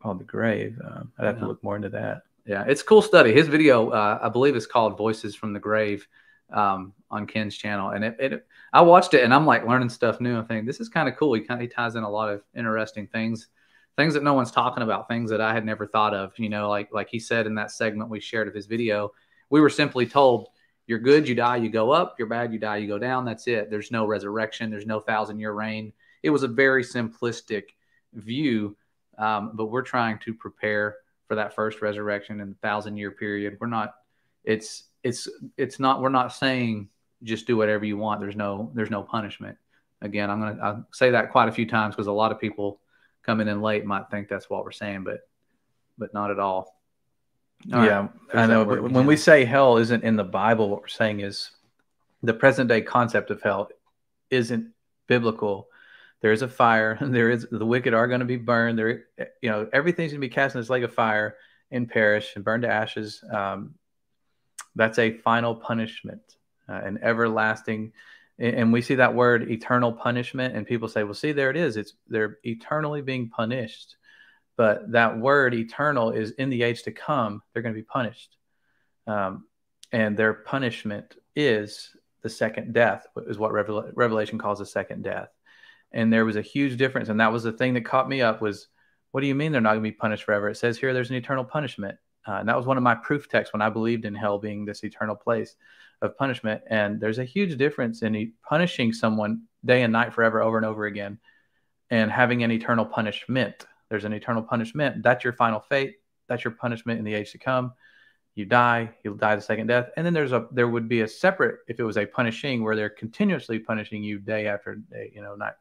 called the grave. I'd have to look more into that. Yeah, it's a cool study. His video, I believe, is called Voices from the Grave on Ken's channel. And I watched it, and I'm like learning stuff new. I'm thinking, this is kind of cool. He ties in a lot of interesting things that no one's talking about, things that I had never thought of. Like he said in that segment we shared of his video, we were simply told, you're good, you die, you go up. You're bad, you die, you go down. That's it. There's no resurrection. There's no 1,000-year reign. It was a very simplistic view, but we're trying to prepare for that first resurrection and the 1,000-year period. We're not. It's not. We're not saying just do whatever you want. There's no punishment. Again, I'll say that quite a few times because a lot of people coming in late might think that's what we're saying, but not at all. All yeah, right. I know. But when we say hell isn't in the Bible, what we're saying is the present day concept of hell isn't biblical. There is a fire. The wicked are going to be burned. Everything's going to be cast in this lake of fire and perish and burned to ashes. That's a final punishment, an everlasting. And we see that word eternal punishment, and people say, well, see, there it is. They're eternally being punished. But that word eternal is in the age to come. They're going to be punished. And their punishment is the second death, is what Revelation calls the second death. And there was a huge difference. And that was the thing that caught me up was, what do you mean they're not going to be punished forever? It says here there's an eternal punishment. And that was one of my proof texts when I believed in hell being this eternal place of punishment. And there's a huge difference in punishing someone day and night forever over and over again and having an eternal punishment. There's an eternal punishment. That's your final fate. That's your punishment in the age to come. You die. You'll die the second death. And then there would be a separate, if it was a punishing, where they're continuously punishing you day after day, you know, night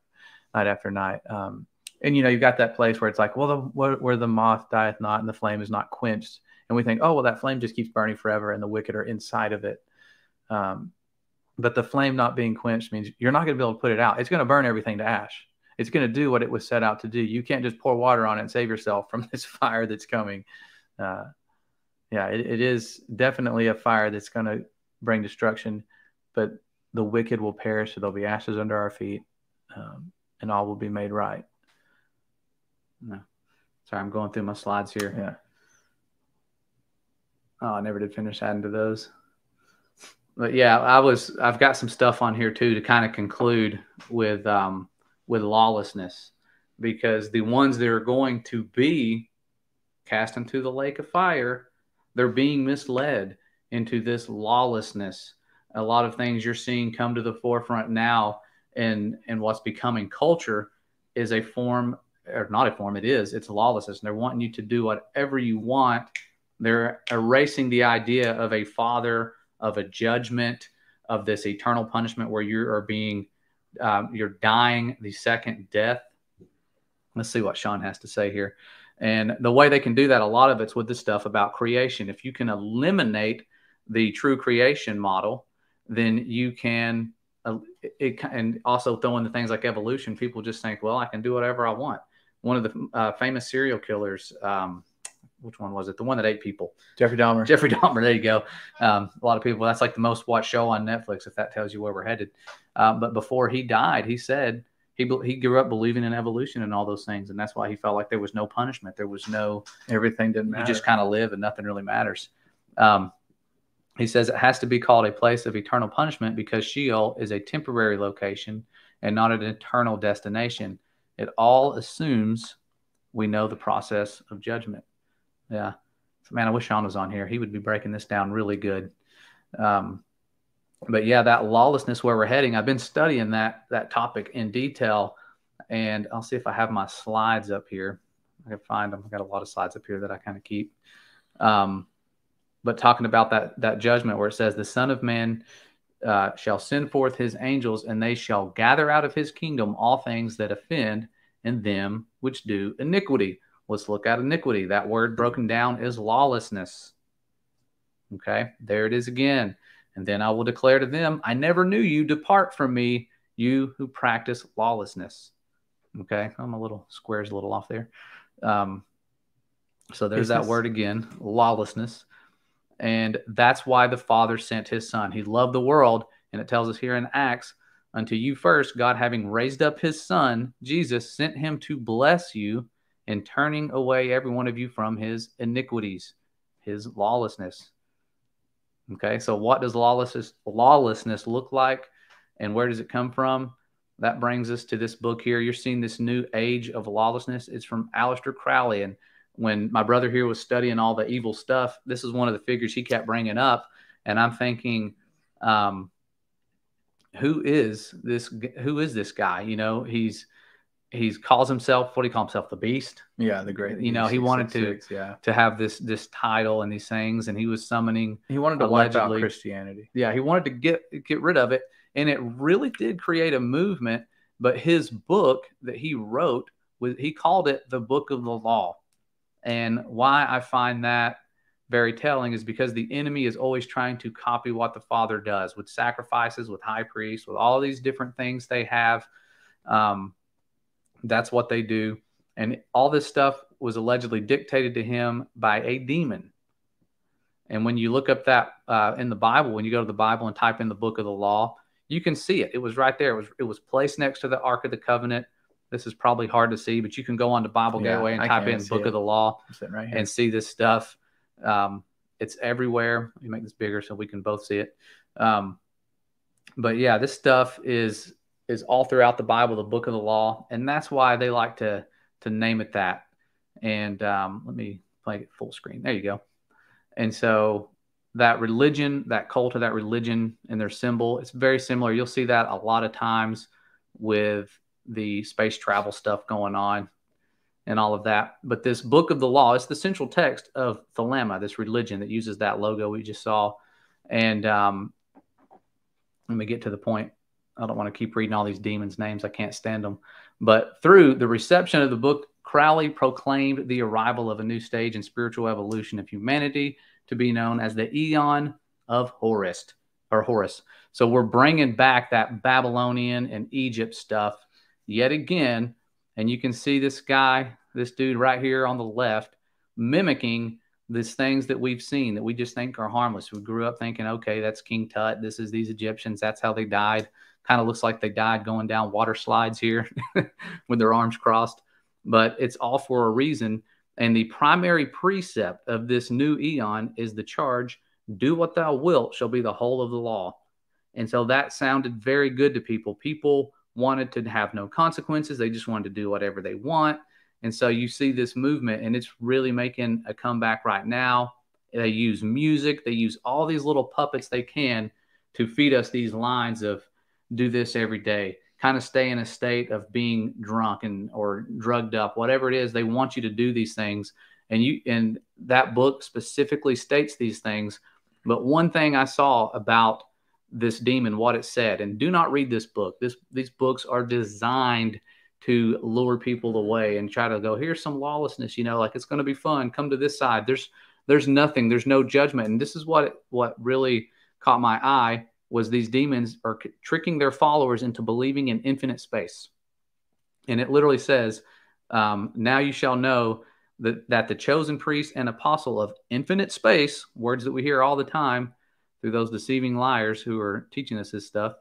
after night. And, you know, you've got that place where it's like, well, where the moth dieth not and the flame is not quenched. And we think, oh, well, that flame just keeps burning forever and the wicked are inside of it. But the flame not being quenched means you're not going to be able to put it out. It's going to burn everything to ash. It's going to do what it was set out to do. You can't just pour water on it and save yourself from this fire that's coming. Yeah, it is definitely a fire that's going to bring destruction, but the wicked will perish. So there'll be ashes under our feet, and all will be made right. No. Sorry, I'm going through my slides here. Yeah. Oh, I never did finish adding to those. But yeah, I've got some stuff on here too to kind of conclude with lawlessness, because the ones that are going to be cast into the lake of fire, they're being misled into this lawlessness. A lot of things you're seeing come to the forefront now, and what's becoming culture is a form, or not a form, it's lawlessness. And they're wanting you to do whatever you want. They're erasing the idea of a father, of a judgment, of this eternal punishment where you are being, you're dying the second death. Let's see what Sean has to say here. And the way they can do that, a lot of it's with the stuff about creation. If you can eliminate the true creation model, then you can, and also throw in the things like evolution. People just think, well, I can do whatever I want. One of the famous serial killers, which one was it? The one that ate people. Jeffrey Dahmer. Jeffrey Dahmer, there you go. A lot of people, that's like the most watched show on Netflix, if that tells you where we're headed. But before he died, he said he grew up believing in evolution and all those things, and that's why he felt like there was no punishment. There was no... Everything didn't matter. You just kind of live and nothing really matters. He says it has to be called a place of eternal punishment because Sheol is a temporary location and not an eternal destination. It all assumes we know the process of judgment. Yeah. Man, I wish Sean was on here. He would be breaking this down really good. But yeah, that lawlessness where we're heading, I've been studying that topic in detail, and I'll see if I have my slides up here. I can find them. I've got a lot of slides up here that I kind of keep. But talking about that judgment where it says, the Son of Man shall send forth his angels, and they shall gather out of his kingdom all things that offend and them which do iniquity. Let's look at iniquity. That word broken down is lawlessness. Okay, there it is again. And then I will declare to them, I never knew you. Depart from me, you who practice lawlessness. Okay, I'm a little, square's a little off there. So there's that word again, lawlessness. And that's why the Father sent his Son. He loved the world. And it tells us here in Acts, unto you first, God, having raised up his Son, Jesus, sent him to bless you and turning away every one of you from his iniquities, his lawlessness. Okay, so what does lawlessness look like, and where does it come from? That brings us to this book here. You're seeing this new age of lawlessness. It's from Aleister Crowley, and when my brother here was studying all the evil stuff, this is one of the figures he kept bringing up, and I'm thinking, who is this guy? You know, he's calls himself, what do you call himself? The Beast. Yeah, the Great. You know, he wanted to have this title and these things, and he was summoning. He wanted to wipe out Christianity. Yeah, he wanted to get rid of it, and it really did create a movement. But his book that he wrote he called it the Book of the Law, and why I find that very telling is because the enemy is always trying to copy what the Father does with sacrifices, with high priests, with all these different things they have. That's what they do. And all this stuff was allegedly dictated to him by a demon. And when you look up that in the Bible, when you go to the Bible and type in the book of the law, you can see it. It was right there. It was placed next to the Ark of the Covenant. This is probably hard to see, but you can go on to Bible Gateway and type in book of the law right here and see this stuff. It's everywhere. Let me make this bigger so we can both see it. But yeah, this stuff is all throughout the Bible, the book of the law. And that's why they like to name it that. And let me play it full screen. There you go. And so that religion, that cult of that religion and their symbol, it's very similar. You'll see that a lot of times with the space travel stuff going on and all of that. But this book of the law, it's the central text of Thelema, this religion that uses that logo we just saw. And let me get to the point. I don't want to keep reading all these demons' names. I can't stand them. But through the reception of the book, Crowley proclaimed the arrival of a new stage in spiritual evolution of humanity to be known as the Eon of Horus, or Horus. So we're bringing back that Babylonian and Egypt stuff yet again. And you can see this guy, this dude right here on the left, mimicking these things that we've seen that we just think are harmless. We grew up thinking, okay, that's King Tut. This is these Egyptians. That's how they died. Kind of looks like they died going down water slides here with their arms crossed. But it's all for a reason. And the primary precept of this new eon is the charge, do what thou wilt shall be the whole of the law. And so that sounded very good to people. People wanted to have no consequences. They just wanted to do whatever they want. And so you see this movement, and it's really making a comeback right now. They use music. They use all these little puppets they can to feed us these lines of do this every day. Kind of stay in a state of being drunk and or drugged up, whatever it is. They want you to do these things, and that book specifically states these things. But one thing I saw about this demon, what it said, and do not read this book. These books are designed to lure people away and try to go, here's some lawlessness, you know, like it's going to be fun. Come to this side. There's nothing. There's no judgment. And this is what really caught my eye. Was these demons are tricking their followers into believing in infinite space. And it literally says, now you shall know that the chosen priest and apostle of infinite space, words that we hear all the time through those deceiving liars who are teaching us this stuff,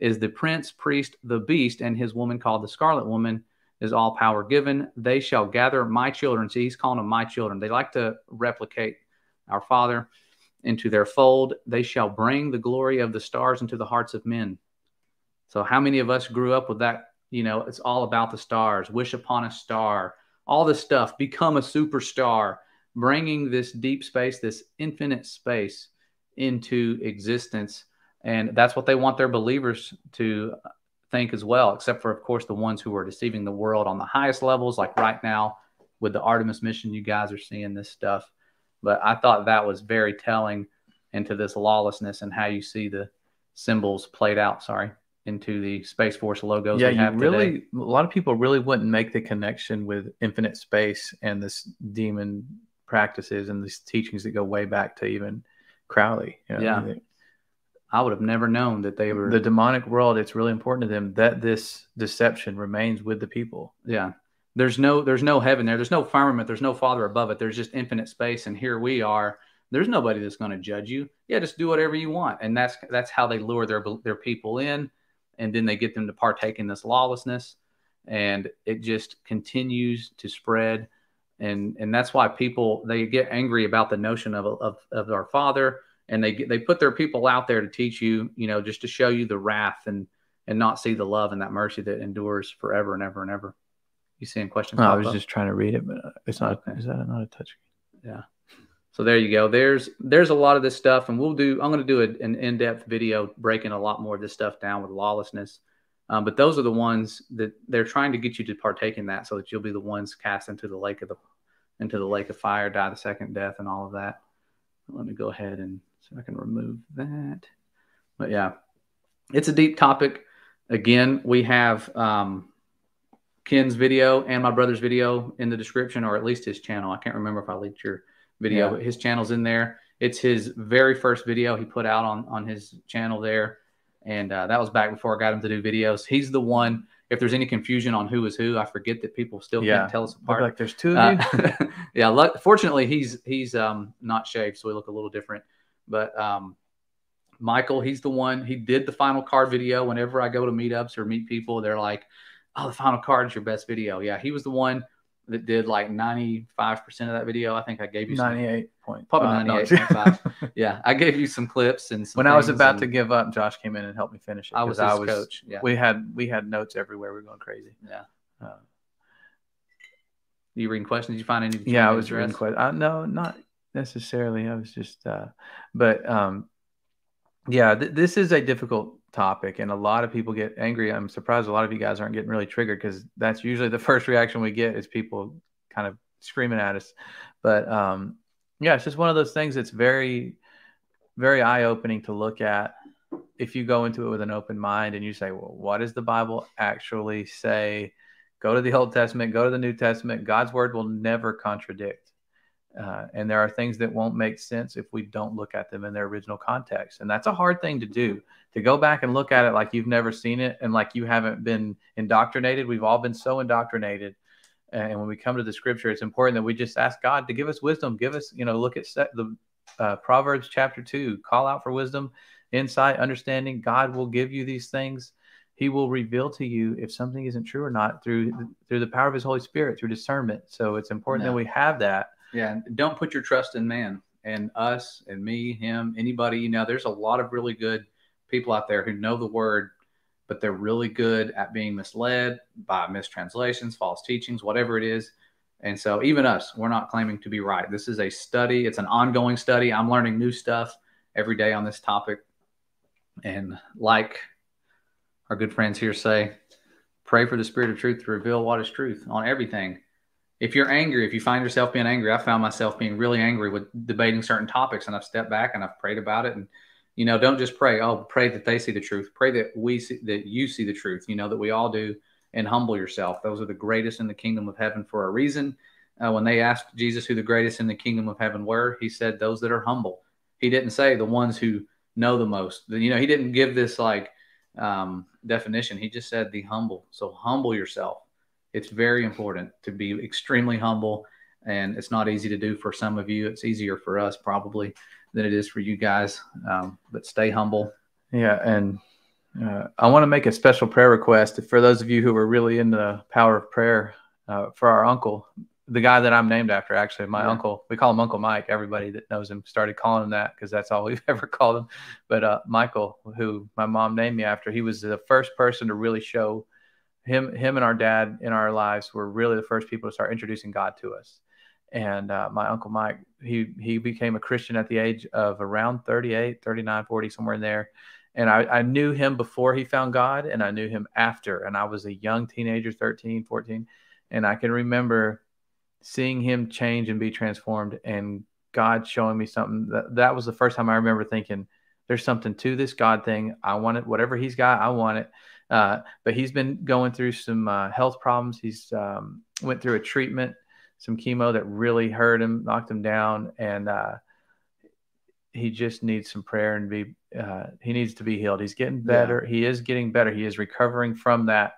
is the prince, priest, the beast, and his woman called the Scarlet Woman is all power given. They shall gather my children. See, he's calling them my children. They like to replicate our Father into their fold. They shall bring the glory of the stars into the hearts of men. So how many of us grew up with that? You know, it's all about the stars, wish upon a star, all this stuff, become a superstar, bringing this deep space, this infinite space into existence. And that's what they want their believers to think as well, except for, of course, the ones who are deceiving the world on the highest levels, like right now with the Artemis mission, you guys are seeing this stuff. But I thought that was very telling into this lawlessness and how you see the symbols played out, into the Space Force logos. Yeah, a lot of people really wouldn't make the connection with infinite space and this demon practices and these teachings that go way back to even Crowley. You know, yeah. I would have never known that they were... The demonic world, it's really important to them that this deception remains with the people. Yeah. There's no heaven there. There's no firmament. There's no Father above it. There's just infinite space. And here we are. There's nobody that's going to judge you. Yeah, just do whatever you want. And that's how they lure their people in. And then they get them to partake in this lawlessness. And it just continues to spread. And that's why people, they get angry about the notion of our Father. And they put their people out there to teach you, you know, just to show you the wrath and not see the love and that mercy that endures forever and ever and ever. You seeing questions? No, I was just trying to read it, but it's not. Okay. Is that not a touchscreen? Yeah. So there you go. There's a lot of this stuff, and I'm going to do an in-depth video breaking a lot more of this stuff down with lawlessness. But those are the ones that they're trying to get you to partake in that, so that you'll be the ones cast into the lake of fire, die the second death, and all of that. Let me go ahead and see if I can remove that. But yeah, it's a deep topic. Again, we have. Ken's video and my brother's video in the description, or at least his channel. I can't remember if I linked your video, but his channel's in there. It's his very first video he put out on his channel there. And that was back before I got him to do videos. He's the one, if there's any confusion on who is who, I forget that people still can't tell us apart. Like there's two of you. Yeah. Look, fortunately, he's not shaved, so we look a little different. But Michael, he's the one. He did the final card video. Whenever I go to meetups or meet people, they're like, "Oh, the final card is your best video." Yeah, he was the one that did like 95% of that video. I think I gave you 98.5. Probably 98.5. Yeah, I gave you some clips and some when I was about to give up, Josh came in and helped me finish it. I was his coach. Yeah. We had notes everywhere. We were going crazy. Yeah. You reading questions? Did you find any? Yeah, I was reading questions. No, not necessarily. I was just, yeah, this is a difficult topic, and a lot of people get angry. I'm surprised a lot of you guys aren't getting really triggered, because that's usually the first reaction we get is people kind of screaming at us. But yeah, it's just one of those things that's very, very eye-opening to look at if you go into it with an open mind and you say, well, what does the Bible actually say? Go to the Old Testament, go to the New Testament. God's word will never contradict. And there are things that won't make sense if we don't look at them in their original context. And that's a hard thing to do, to go back and look at it like you've never seen it and like you haven't been indoctrinated. We've all been so indoctrinated. And when we come to the scripture, it's important that we just ask God to give us wisdom. Give us, you know, look at the Proverbs chapter 2, call out for wisdom, insight, understanding. God will give you these things. He will reveal to you if something isn't true or not through the power of his Holy Spirit, through discernment. So it's important that we have that. Yeah, don't put your trust in man and us and me, him, anybody. You know, there's a lot of really good people out there who know the word, but they're really good at being misled by mistranslations, false teachings, whatever it is. And so even us, we're not claiming to be right. This is a study. It's an ongoing study. I'm learning new stuff every day on this topic. And like our good friends here say, pray for the Spirit of truth to reveal what is truth on everything. If you're angry, if you find yourself being angry, I found myself being really angry with debating certain topics, and I've stepped back and I've prayed about it. And, you know, don't just pray, oh, pray that they see the truth. Pray that we see, that you see the truth, you know, that we all do, and humble yourself. Those are the greatest in the kingdom of heaven for a reason. When they asked Jesus who the greatest in the kingdom of heaven were, he said, those that are humble. He didn't say the ones who know the most. You know, he didn't give this like definition. He just said the humble. So humble yourself. It's very important to be extremely humble, and it's not easy to do for some of you. It's easier for us probably than it is for you guys, but stay humble. Yeah, and I want to make a special prayer request for those of you who are really in the power of prayer for our uncle, the guy that I'm named after, actually, my uncle. We call him Uncle Mike. Everybody that knows him started calling him that because that's all we've ever called him. But Michael, who my mom named me after, he was the first person to really show him and our dad in our lives were really the first people to start introducing God to us. And my Uncle Mike, he became a Christian at the age of around 38, 39, 40, somewhere in there. And I knew him before he found God, and I knew him after. And I was a young teenager, 13, 14. And I can remember seeing him change and be transformed, and God showing me something. That was the first time I remember thinking, there's something to this God thing. I want it. Whatever he's got, I want it. But he's been going through some health problems. He's went through a treatment, some chemo that really hurt him, knocked him down, and he just needs some prayer and he needs to be healed. He's getting better. Yeah. He is getting better. He is recovering from that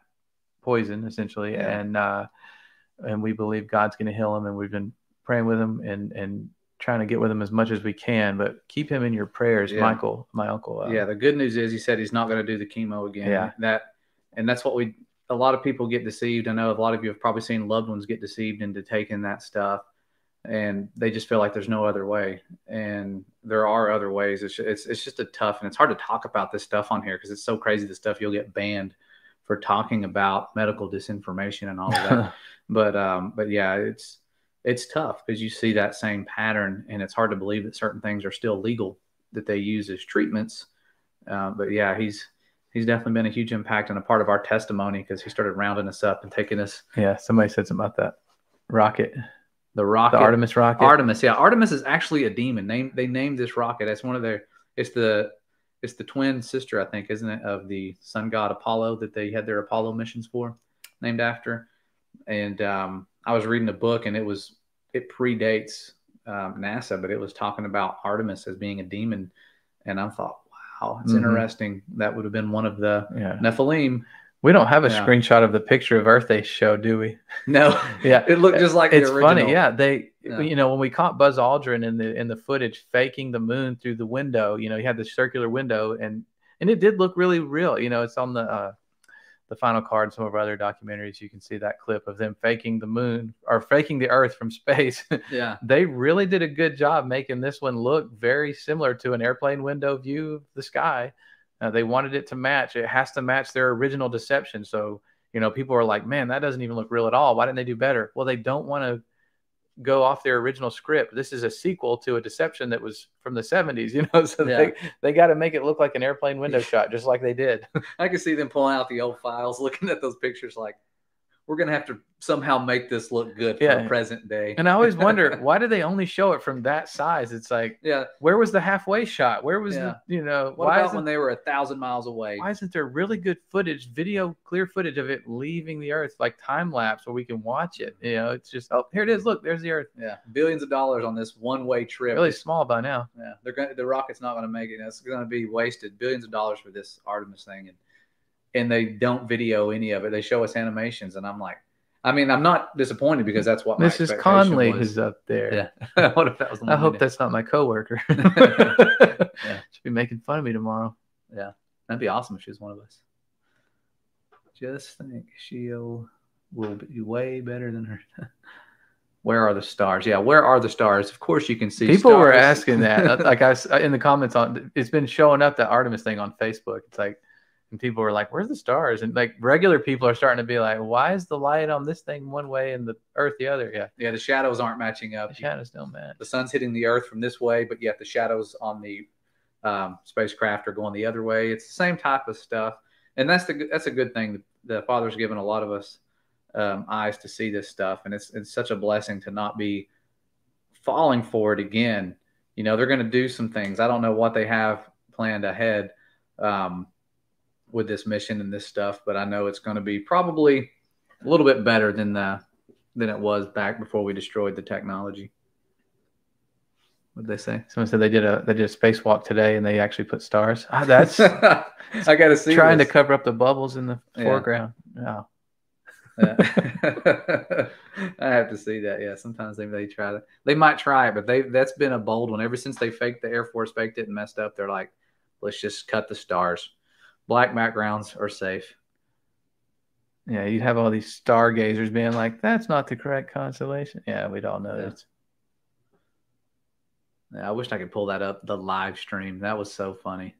poison, essentially, and we believe God's going to heal him, and we've been praying with him and trying to get with him as much as we can, but keep him in your prayers, Michael, my uncle. Yeah, the good news is he said he's not going to do the chemo again. Yeah. And that's what a lot of people get deceived. I know a lot of you have probably seen loved ones get deceived into taking that stuff, and they just feel like there's no other way. And there are other ways. It's just a tough, and it's hard to talk about this stuff on here because it's so crazy, the stuff you'll get banned for talking about medical disinformation and all of that. But yeah, it's tough because you see that same pattern, and it's hard to believe that certain things are still legal that they use as treatments. But yeah, he's definitely been a huge impact and a part of our testimony because he started rounding us up and taking us. Yeah, somebody said something about that rocket. The rocket, the Artemis rocket. Artemis, yeah, Artemis is actually a demon. They named this rocket. It's one of their. It's the twin sister, I think, isn't it, of the sun god Apollo that they had their Apollo missions for, named after, and. I was reading a book, and it predates NASA, but it was talking about Artemis as being a demon, and I thought, wow, it's interesting. That would have been one of the Nephilim We don't have a screenshot of the picture of Earth they show, do we? No. Yeah. It looked just like the original. It's funny. Yeah. You know, when we caught Buzz Aldrin in the footage faking the moon through the window, you know, he had this circular window, and it did look really real. You know, it's on the final card and some of our other documentaries. You can see that clip of them faking the moon or faking the Earth from space. Yeah. They really did a good job making this one look very similar to an airplane window view of the sky. They wanted it to match. It has to match their original deception. So, you know, people are like, man, that doesn't even look real at all. Why didn't they do better? Well, they don't want to go off their original script. This is a sequel to a deception that was from the 70s, you know, so they got to make it look like an airplane window shot, just like they did. I could see them pulling out the old files, looking at those pictures like, we're going to have to somehow make this look good for the present day. And I always wonder, why do they only show it from that size? It's like, where was the halfway shot? Where was the, you know, what about when they were 1,000 miles away? Why isn't there really good footage, video, clear footage of it leaving the Earth, like time lapse where we can watch it? You know, it's just, oh, here it is. Look, there's the Earth. Yeah. Billions of dollars on this one-way trip. Really small by now. Yeah. The rocket's not going to make it. It's going to be wasted. Billions of dollars for this Artemis thing. And they don't video any of it. They show us animations, and I'm like, I mean, I'm not disappointed because that's what my expectation was. Mrs. Conley who's up there. Yeah. What if that was the one I hope that's not my coworker. She'll be making fun of me tomorrow. Yeah, that'd be awesome if she was one of us. Just think, Sheol will be way better than her. Where are the stars? Yeah, where are the stars? Of course, you can see. People were asking that, like I was in the comments on. It's been showing up, that Artemis thing on Facebook. It's like. And people were like, where's the stars? And like regular people are starting to be like, why is the light on this thing one way and the Earth the other? Yeah. Yeah. The shadows aren't matching up. The shadows don't match. The sun's hitting the Earth from this way, but yet the shadows on the spacecraft are going the other way. It's the same type of stuff. And that's a good thing. The Father's given a lot of us eyes to see this stuff. And it's such a blessing to not be falling for it again. You know, they're going to do some things. I don't know what they have planned ahead. With this mission and this stuff, but I know it's going to be probably a little bit better than it was back before we destroyed the technology. What did they say? Someone said they did a spacewalk today and they actually put stars. Oh, that's I got to see trying this. To cover up the bubbles in the foreground. Oh. I have to see that. Yeah, sometimes they try that. They might try it, but that's been a bold one ever since they faked the Air Force, faked it and messed up. They're like, let's just cut the stars. Black backgrounds are safe. Yeah, you'd have all these stargazers being like, that's not the correct constellation. Yeah, we'd all know that. Yeah, I wish I could pull that up, the live stream. That was so funny.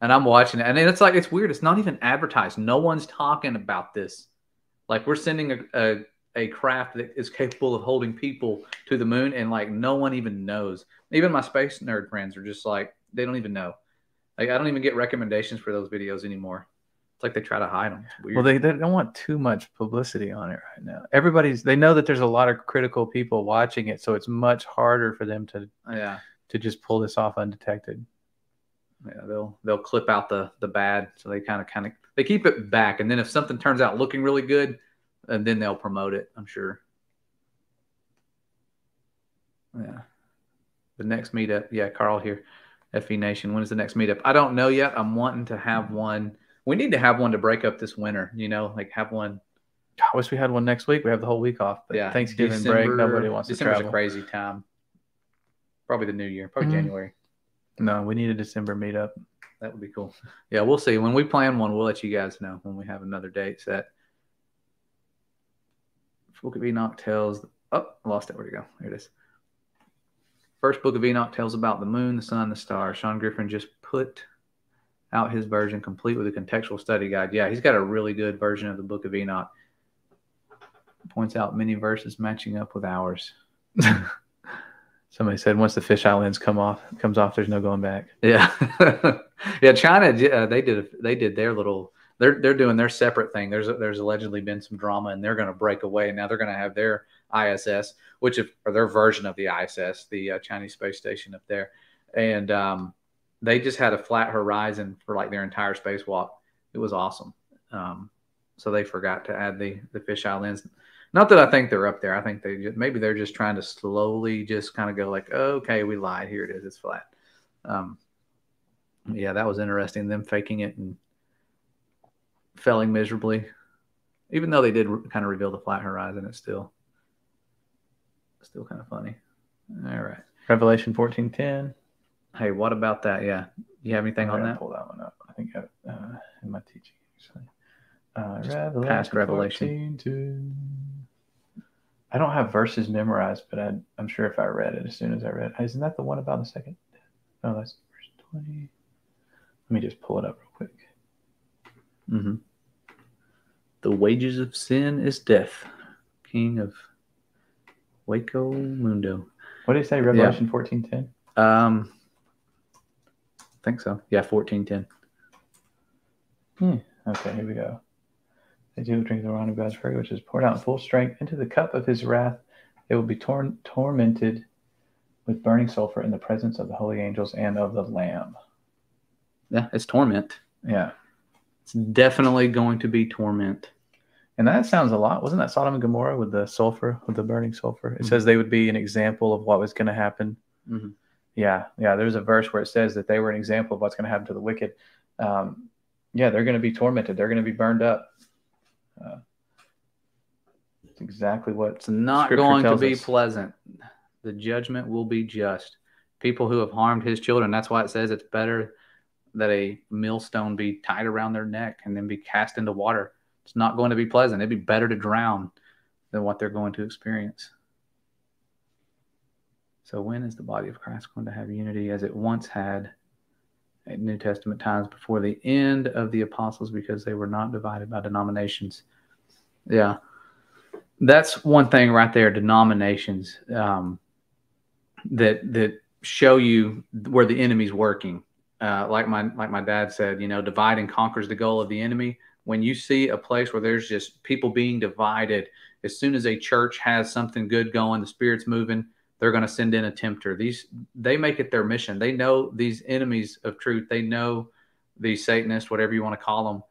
And I'm watching it, and it's like, it's weird. It's not even advertised. No one's talking about this. Like, we're sending a craft that is capable of holding people to the moon, and, like, no one even knows. Even my space nerd friends are just like, they don't even know. Like, I don't even get recommendations for those videos anymore. It's like they try to hide them. It's weird. Well, they don't want too much publicity on it right now. They know that there's a lot of critical people watching it, so it's much harder for them to just pull this off undetected. Yeah, they'll clip out the bad, so they kind of they keep it back, and then if something turns out looking really good, and then they'll promote it. I'm sure. Yeah, the next meetup. Yeah, Carl here. FE Nation, when is the next meetup? I don't know yet. I'm wanting to have one. We need to have one to break up this winter, you know, like have one. I wish we had one next week. We have the whole week off. But yeah. Thanksgiving break. Nobody wants to travel. December's a crazy time. Probably the new year. Probably January. No, we need a December meetup. That would be cool. Yeah, we'll see. When we plan one, we'll let you guys know when we have another date set. Book of Enoch tells. Oh, I lost it. Where'd it go? There it is. First Book of Enoch tells about the moon, the sun, the stars. Sean Griffin just put out his version complete with a contextual study guide. Yeah, he's got a really good version of the Book of Enoch. Points out many verses matching up with ours. Somebody said once the fisheye lens comes off, there's no going back. Yeah, yeah. China, they did their little. They're doing their separate thing. There's allegedly been some drama, and they're going to break away. And now they're going to have their ISS, which is their version of the ISS, the Chinese space station up there. And they just had a flat horizon for like their entire spacewalk. It was awesome. So they forgot to add the fisheye lens. Not that I think they're up there. I think maybe they're just trying to slowly just kind of go like, okay, we lied. Here it is. It's flat. Yeah, that was interesting. Them faking it and failing miserably, even though they did kind of reveal the flat horizon. It's still kind of funny. All right. Revelation 14:10. Hey, what about that? Yeah. You have anything on that? Pull that one up. I think in my teaching, actually. Just Revelation past Revelation. 14, I don't have verses memorized, but I'm sure if I read it, as soon as I read it. Isn't that the one about the second? No, that's verse 20. Let me just pull it up real quick. Mm-hmm. The wages of sin is death. King of Waco Mundo. What did it say? Revelation 14:10? Yeah. I think so. Yeah, 14:10. Okay, here we go. They do drink the wine of God's fury, which is poured out in full strength into the cup of his wrath. They will be tormented with burning sulfur in the presence of the holy angels and of the Lamb. Yeah, it's torment. Yeah. It's definitely going to be torment. And that sounds a lot. Wasn't that Sodom and Gomorrah with the sulfur, with the burning sulfur? It says they would be an example of what was going to happen. Mm-hmm. Yeah, yeah. There's a verse where it says that they were an example of what's going to happen to the wicked. Yeah, they're going to be tormented. They're going to be burned up. It's exactly what It's not going to be pleasant. The judgment will be just. People who have harmed his children, that's why it says it's better that a millstone be tied around their neck and then be cast into water. It's not going to be pleasant. It'd be better to drown than what they're going to experience. So when is the body of Christ going to have unity as it once had at New Testament times before the end of the apostles, because they were not divided by denominations? Yeah. That's one thing right there, denominations, that show you where the enemy's working. Like my dad said, you know, divide and conquer is the goal of the enemy. When you see a place where there's just people being divided, as soon as a church has something good going, the Spirit's moving, they're going to send in a tempter. They make it their mission. They know these enemies of truth. They know these Satanists, whatever you want to call them.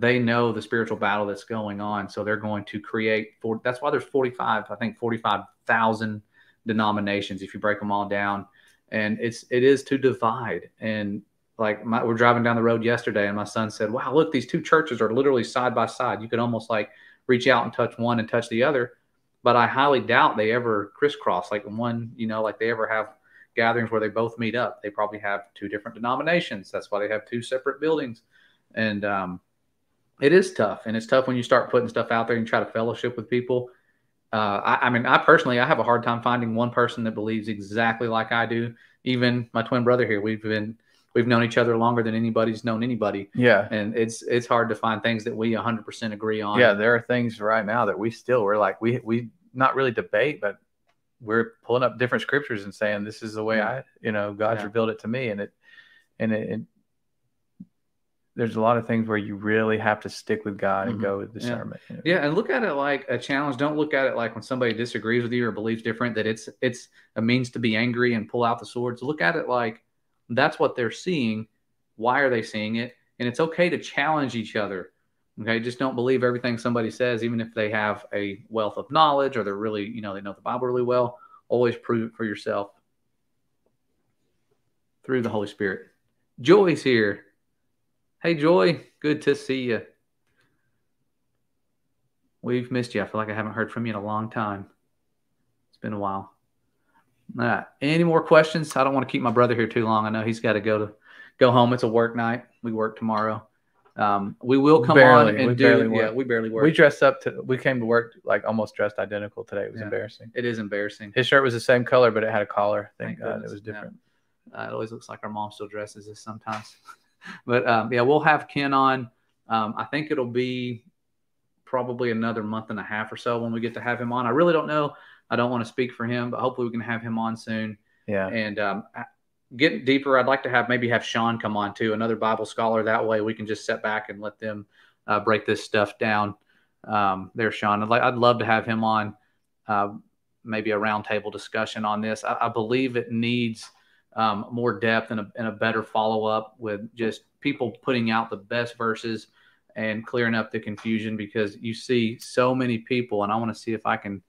They know the spiritual battle that's going on. So they're going to create. That's why there's 45,000 denominations if you break them all down. And it is to divide. And like we're driving down the road yesterday, and my son said, "Wow, look, these two churches are literally side by side. You could almost like reach out and touch one and touch the other." But I highly doubt they ever crisscross like one, you know, like they ever have gatherings where they both meet up. They probably have two different denominations. That's why they have two separate buildings. And it is tough. And it's tough when you start putting stuff out there and try to fellowship with people. I personally, I have a hard time finding one person that believes exactly like I do. Even my twin brother here, we've known each other longer than anybody's known anybody. Yeah. And it's hard to find things that we 100% agree on. Yeah. There are things right now that we're like, we not really debate, but we're pulling up different scriptures and saying, this is the way God's revealed it to me. And there's a lot of things where you really have to stick with God and go with discernment. Yeah. And look at it like a challenge. Don't look at it like when somebody disagrees with you or believes different, that it's a means to be angry and pull out the swords. Look at it like, that's what they're seeing. Why are they seeing it? And it's okay to challenge each other. Okay. Just don't believe everything somebody says, even if they have a wealth of knowledge or they're really, they know the Bible really well. Always prove it for yourself through the Holy Spirit. Joy's here. Hey, Joy. Good to see you. We've missed you. I feel like I haven't heard from you in a long time. It's been a while. All right. Any more questions? I don't want to keep my brother here too long. I know he's got to go home. It's a work night. We work tomorrow. We will come barely, on and do. Yeah, we barely work. We came to work like almost dressed identical today. It was embarrassing. It is embarrassing. His shirt was the same color, but it had a collar. Thank God it was different. Yeah. It always looks like our mom still dresses us sometimes. But we'll have Ken on. I think it'll be probably another month and a half or so when we get to have him on. I really don't know. I don't want to speak for him, but hopefully we can have him on soon. Yeah. And getting deeper, I'd like to have Sean come on too, another Bible scholar. That way we can just sit back and let them break this stuff down. There's Sean. I'd love to have him on, maybe a roundtable discussion on this. I believe it needs more depth and a better follow-up with just people putting out the best verses and clearing up the confusion, because you see so many people, and I want to see if I can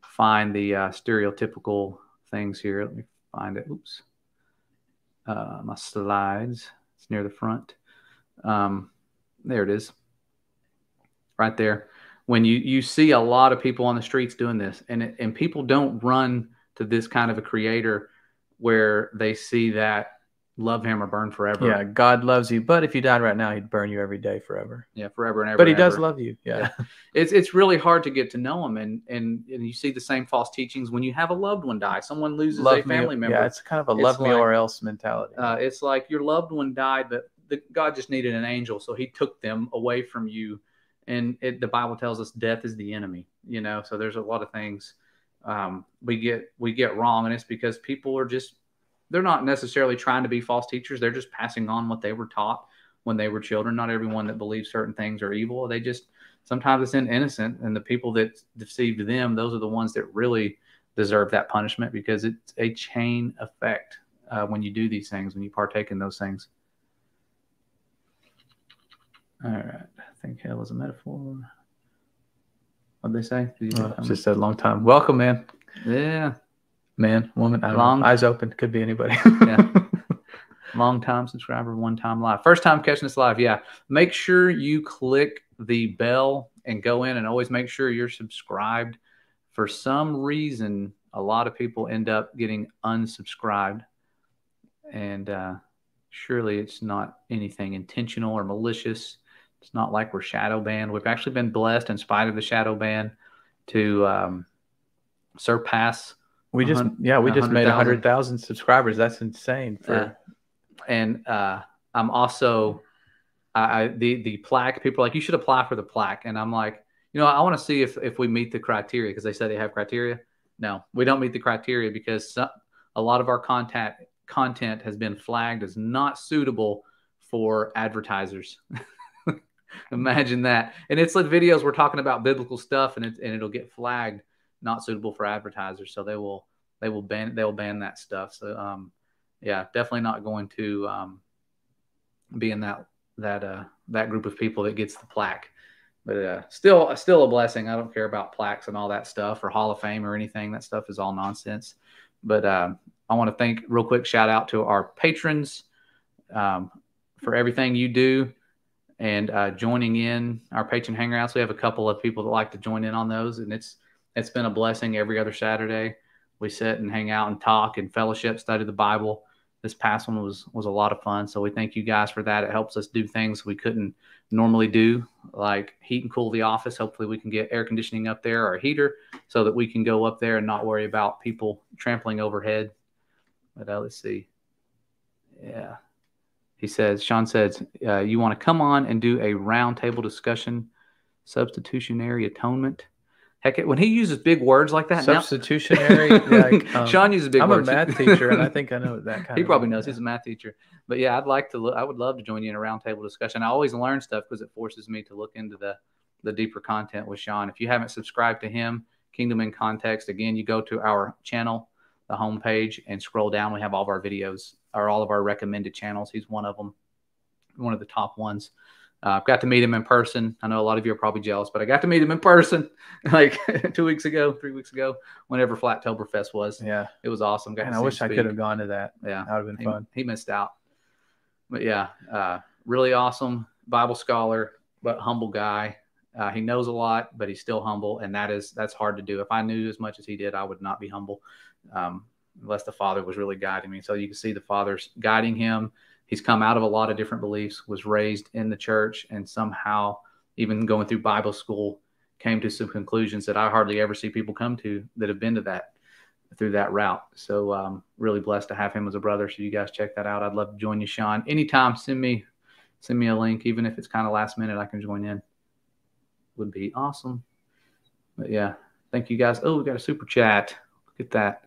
find the stereotypical things here. Let me find it. Oops. My slides. It's near the front. There it is. right there. When you see a lot of people on the streets doing this, and people don't run to this kind of a creator where they see that love him or burn forever. Yeah, God loves you, but if you died right now, he'd burn you every day forever. Yeah, forever and ever. But he does love you. Yeah. It's really hard to get to know him, and you see the same false teachings when you have a loved one die. Someone loses a family member. Yeah, it's kind of a love me or else mentality. It's like your loved one died, but God just needed an angel, so he took them away from you. And the Bible tells us death is the enemy. You know, so there's a lot of things we get wrong, and it's because people are just. They're not necessarily trying to be false teachers. They're just passing on what they were taught when they were children. Not everyone that believes certain things are evil. They just, sometimes it's innocent. And the people that deceived them, those are the ones that really deserve that punishment, because it's a chain effect when you do these things, when you partake in those things. All right. I think hell is a metaphor. What did they say? Just said a long time. Welcome, man. Yeah. Man, woman, I don't know. Eyes open. Could be anybody. Yeah. Long time subscriber, one time live. First time catching us live, yeah. Make sure you click the bell and go in, and always make sure you're subscribed. For some reason, a lot of people end up getting unsubscribed. And surely it's not anything intentional or malicious. It's not like we're shadow banned. We've actually been blessed, in spite of the shadow ban, to surpass... We just made 100,000 subscribers. That's insane. I'm also the plaque. People are like, you should apply for the plaque, and I'm like, you know, I want to see if we meet the criteria, because they said they have criteria. No, we don't meet the criteria, because a lot of our content has been flagged as not suitable for advertisers. Imagine that. And it's like videos we're talking about biblical stuff, and it'll get flagged. Not suitable for advertisers, so they will ban that stuff. So yeah, definitely not going to be in that group of people that gets the plaque. But still a blessing. I don't care about plaques and all that stuff, or Hall of Fame or anything. That stuff is all nonsense. But I want to thank, real quick, shout out to our patrons for everything you do. And joining in our patron hangouts, we have a couple of people that like to join in on those, and it's been a blessing. Every other Saturday, we sit and hang out and talk and fellowship, study the Bible. This past one was a lot of fun, so we thank you guys for that. It helps us do things we couldn't normally do, like heat and cool the office. Hopefully we can get air conditioning up there, or a heater, so that we can go up there and not worry about people trampling overhead. But let's see. Yeah. He says, Sean says, you want to come on and do a roundtable discussion, substitutionary atonement. Heck, when he uses big words like that, substitutionary. Like, Sean uses big words. I'm a math teacher, and I think I know what that kind of. He probably knows. He's a math teacher. But yeah, I would love to join you in a roundtable discussion. I always learn stuff, because it forces me to look into the deeper content with Sean. If you haven't subscribed to him, Kingdom in Context, again, you go to our channel, the homepage, and scroll down. We have all of our videos, or all of our recommended channels. He's one of them, one of the top ones. I've got to meet him in person. I know a lot of you are probably jealous, but I got to meet him in person like 3 weeks ago, whenever Flattoberfest was. Yeah. It was awesome. And I wish I could have gone to that. Yeah. That would have been fun. He missed out. But yeah, really awesome Bible scholar, but humble guy. He knows a lot, but he's still humble. And that's hard to do. If I knew as much as he did, I would not be humble unless the Father was really guiding me. So you can see the Father's guiding him. He's come out of a lot of different beliefs, was raised in the church, and somehow, even going through Bible school, came to some conclusions that I hardly ever see people come to that have been to that through that route. So really blessed to have him as a brother. So you guys check that out. I'd love to join you, Sean. Anytime, send me a link. Even if it's kind of last minute, I can join in. Would be awesome. But yeah, thank you guys. Oh, we got a super chat. Look at that.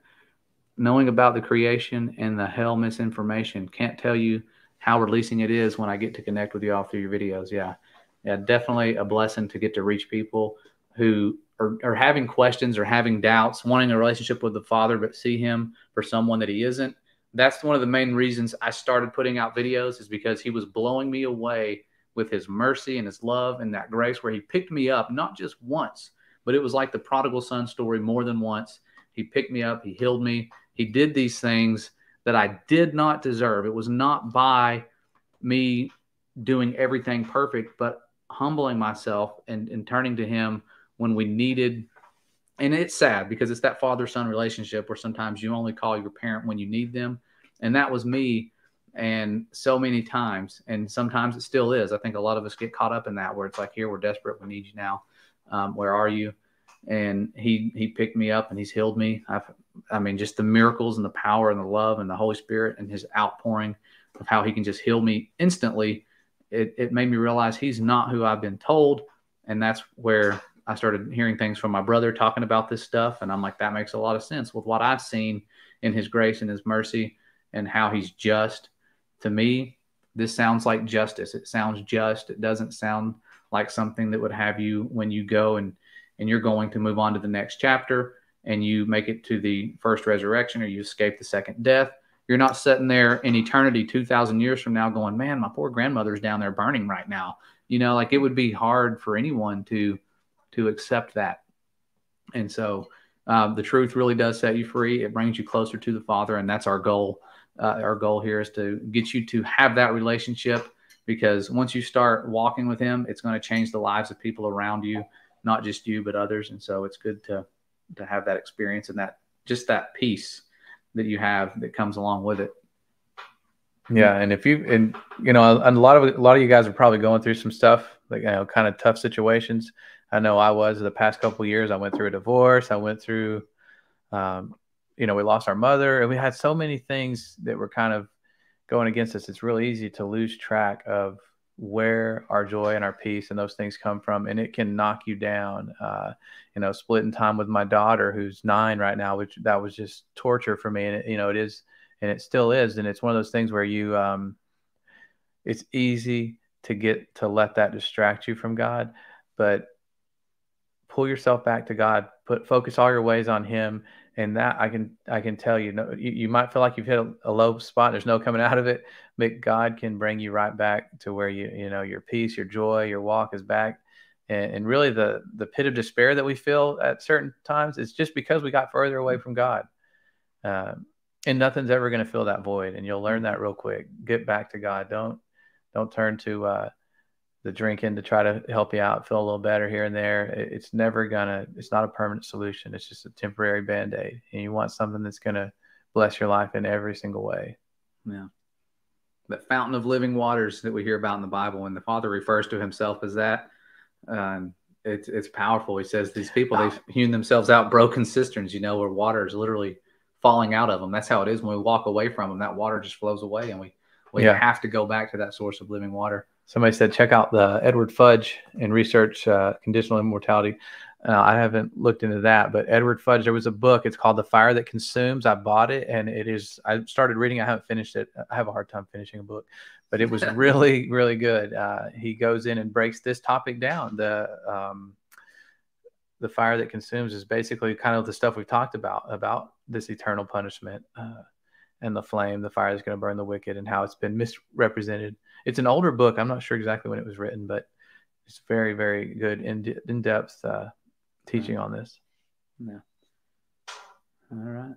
Knowing about the creation and the hell misinformation, can't tell you how releasing it is when I get to connect with you all through your videos. Yeah. Yeah, definitely a blessing to get to reach people who are having questions or having doubts, wanting a relationship with the Father, but see him for someone that he isn't. That's one of the main reasons I started putting out videos, is because he was blowing me away with his mercy and his love and that grace, where he picked me up, not just once, but it was like the prodigal son story, more than once. He picked me up. He healed me. He did these things that I did not deserve. It was not by me doing everything perfect, but humbling myself and turning to him when we needed. And it's sad because it's that father-son relationship where sometimes you only call your parent when you need them. And that was me. And so many times, and sometimes it still is. I think a lot of us get caught up in that where it's like, here, we're desperate. We need you now. Where are you? And he picked me up and he's healed me. I mean, just the miracles and the power and the love and the Holy Spirit and his outpouring of how he can just heal me instantly. It made me realize he's not who I've been told. And that's where I started hearing things from my brother talking about this stuff. And I'm like, that makes a lot of sense with what I've seen in his grace and his mercy and how he's just. To me, this sounds like justice. It sounds just. It doesn't sound like something that would have you when you go and you're going to move on to the next chapter and you make it to the first resurrection or you escape the second death. You're not sitting there in eternity 2,000 years from now going, man, my poor grandmother's down there burning right now. You know, like it would be hard for anyone to accept that. And so the truth really does set you free. It brings you closer to the Father, and that's our goal. Our goal here is to get you to have that relationship, because once you start walking with him, it's going to change the lives of people around you, not just you, but others. And so it's good to have that experience and that just that peace that you have that comes along with it. Yeah. And if you, and you know, and a lot of you guys are probably going through some stuff, like, you know, kind of tough situations. I know I was the past couple of years. I went through a divorce. I went through, you know, we lost our mother, and we had so many things that were kind of going against us. It's really easy to lose track of where our joy and our peace and those things come from. And it can knock you down, you know, splitting time with my daughter, who's 9 right now, which that was just torture for me. And it, you know, it is, and it still is. And it's one of those things where you, it's easy to get, to let that distract you from God, but pull yourself back to God, focus all your ways on him. And that I can tell you, no, you might feel like you've hit a low spot. There's no coming out of it, but God can bring you right back to where you know, your peace, your joy, your walk is back. And really the pit of despair that we feel at certain times is just because we got further away from God. And nothing's ever going to fill that void. And you'll learn that real quick. Get back to God. Don't turn to the drinking to try to help you out, feel a little better here and there. It's never gonna, it's not a permanent solution. It's just a temporary Band-Aid. And you want something that's going to bless your life in every single way. Yeah. That fountain of living waters that we hear about in the Bible, and the Father refers to himself as that. It's powerful. He says these people, they've hewn themselves out broken cisterns, you know, where water is literally falling out of them. That's how it is when we walk away from them. That water just flows away, and we have to go back to that source of living water. Somebody said, check out the Edward Fudge and research conditional immortality. I haven't looked into that, but Edward Fudge, there was a book. It's called The Fire That Consumes. I bought it, and it is, I started reading. I haven't finished it. I have a hard time finishing a book, but it was really, really good. He goes in and breaks this topic down. The fire that consumes is basically kind of the stuff we've talked about this eternal punishment and the flame, the fire is going to burn the wicked, and how it's been misrepresented. It's an older book. I'm not sure exactly when it was written, but it's very, very good in-depth teaching on this. Yeah. All right.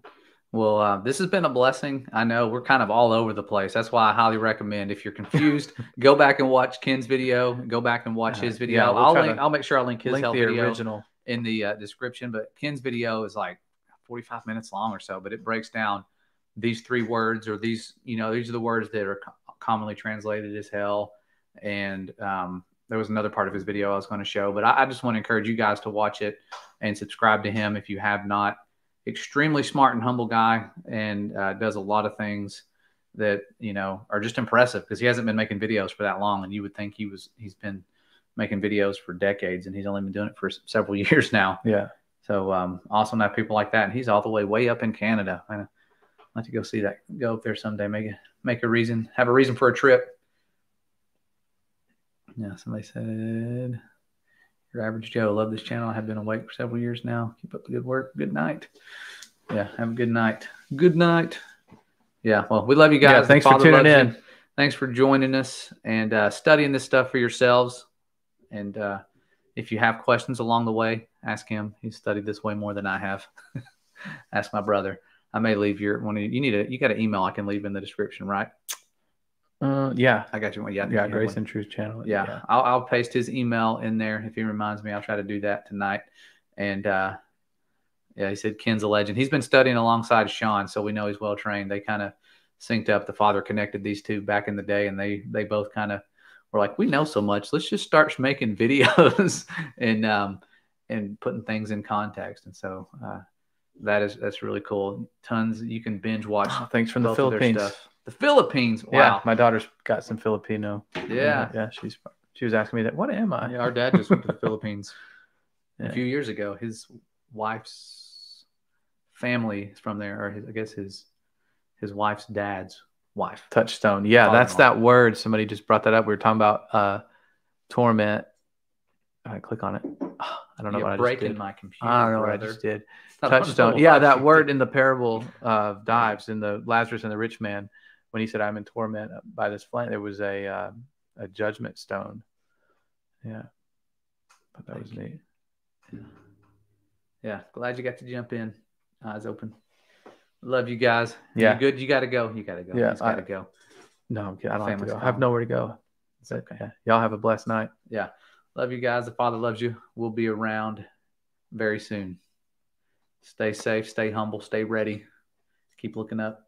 Well, this has been a blessing. I know we're kind of all over the place. That's why I highly recommend, if you're confused, go back and watch Ken's video. Go back and watch his video. Yeah, I'll make sure I link his health video original in the description. But Ken's video is like 45 minutes long or so, but it breaks down these 3 words, or these, you know, these are the words that are commonly translated as hell. And there was another part of his video I was going to show, but I just want to encourage you guys to watch it and subscribe to him if you have not. Extremely smart and humble guy, and does a lot of things that, you know, are just impressive, because he hasn't been making videos for that long, and you would think he's been making videos for decades, and he's only been doing it for several years now. Yeah. So awesome to have people like that. And he's all the way up in Canada. I know. I'd like to go see that. Go up there someday. Make a reason. Have a reason for a trip. Yeah, somebody said, "Your average Joe, love this channel. I have been awake for several years now. Keep up the good work. Good night." Yeah, have a good night. Good night. Yeah, well, we love you guys. Yeah, thanks for tuning in. Thanks for joining us and studying this stuff for yourselves. And if you have questions along the way, ask him. He's studied this way more than I have. Ask my brother. I may leave your one. You got an email I can leave in the description, right? Yeah, I got you one. Yeah, yeah, Grace and Truth channel. Yeah, yeah. I'll paste his email in there if he reminds me. I'll try to do that tonight. And yeah, he said Ken's a legend. He's been studying alongside Sean, so we know he's well trained. They kind of synced up. The father connected these two back in the day, and they both kind of were like, we know so much. Let's just start making videos and putting things in context. And so that's really cool. Tons you can binge watch. Oh, thanks from the Philippines. The Philippines. Wow. Yeah, my daughter's got some Filipino. Yeah. Yeah. She was asking me that. What am I? Yeah, our dad just went to the Philippines a few years ago. His wife's family is from there, or I guess his wife's dad's wife. Touchstone. Yeah, that's that word. Somebody just brought that up. We were talking about torment. All right, click on it. Oh, I don't know what I just did. My computer, I don't know what I just did. Touchstone. Yeah, that word in the parable of Dives in the Lazarus and the rich man, when he said, "I'm in torment by this flame," there was a judgment stone. Yeah, but that was neat. Yeah. Yeah, glad you got to jump in. Eyes open. Love you guys. Yeah, you good. You got to go. You got to go. Yeah, got to go. No, I'm kidding. I don't have to go. I have nowhere to go. It's okay. Yeah. Y'all have a blessed night. Yeah. Love you guys. The Father loves you. We'll be around very soon. Stay safe. Stay humble. Stay ready. Keep looking up.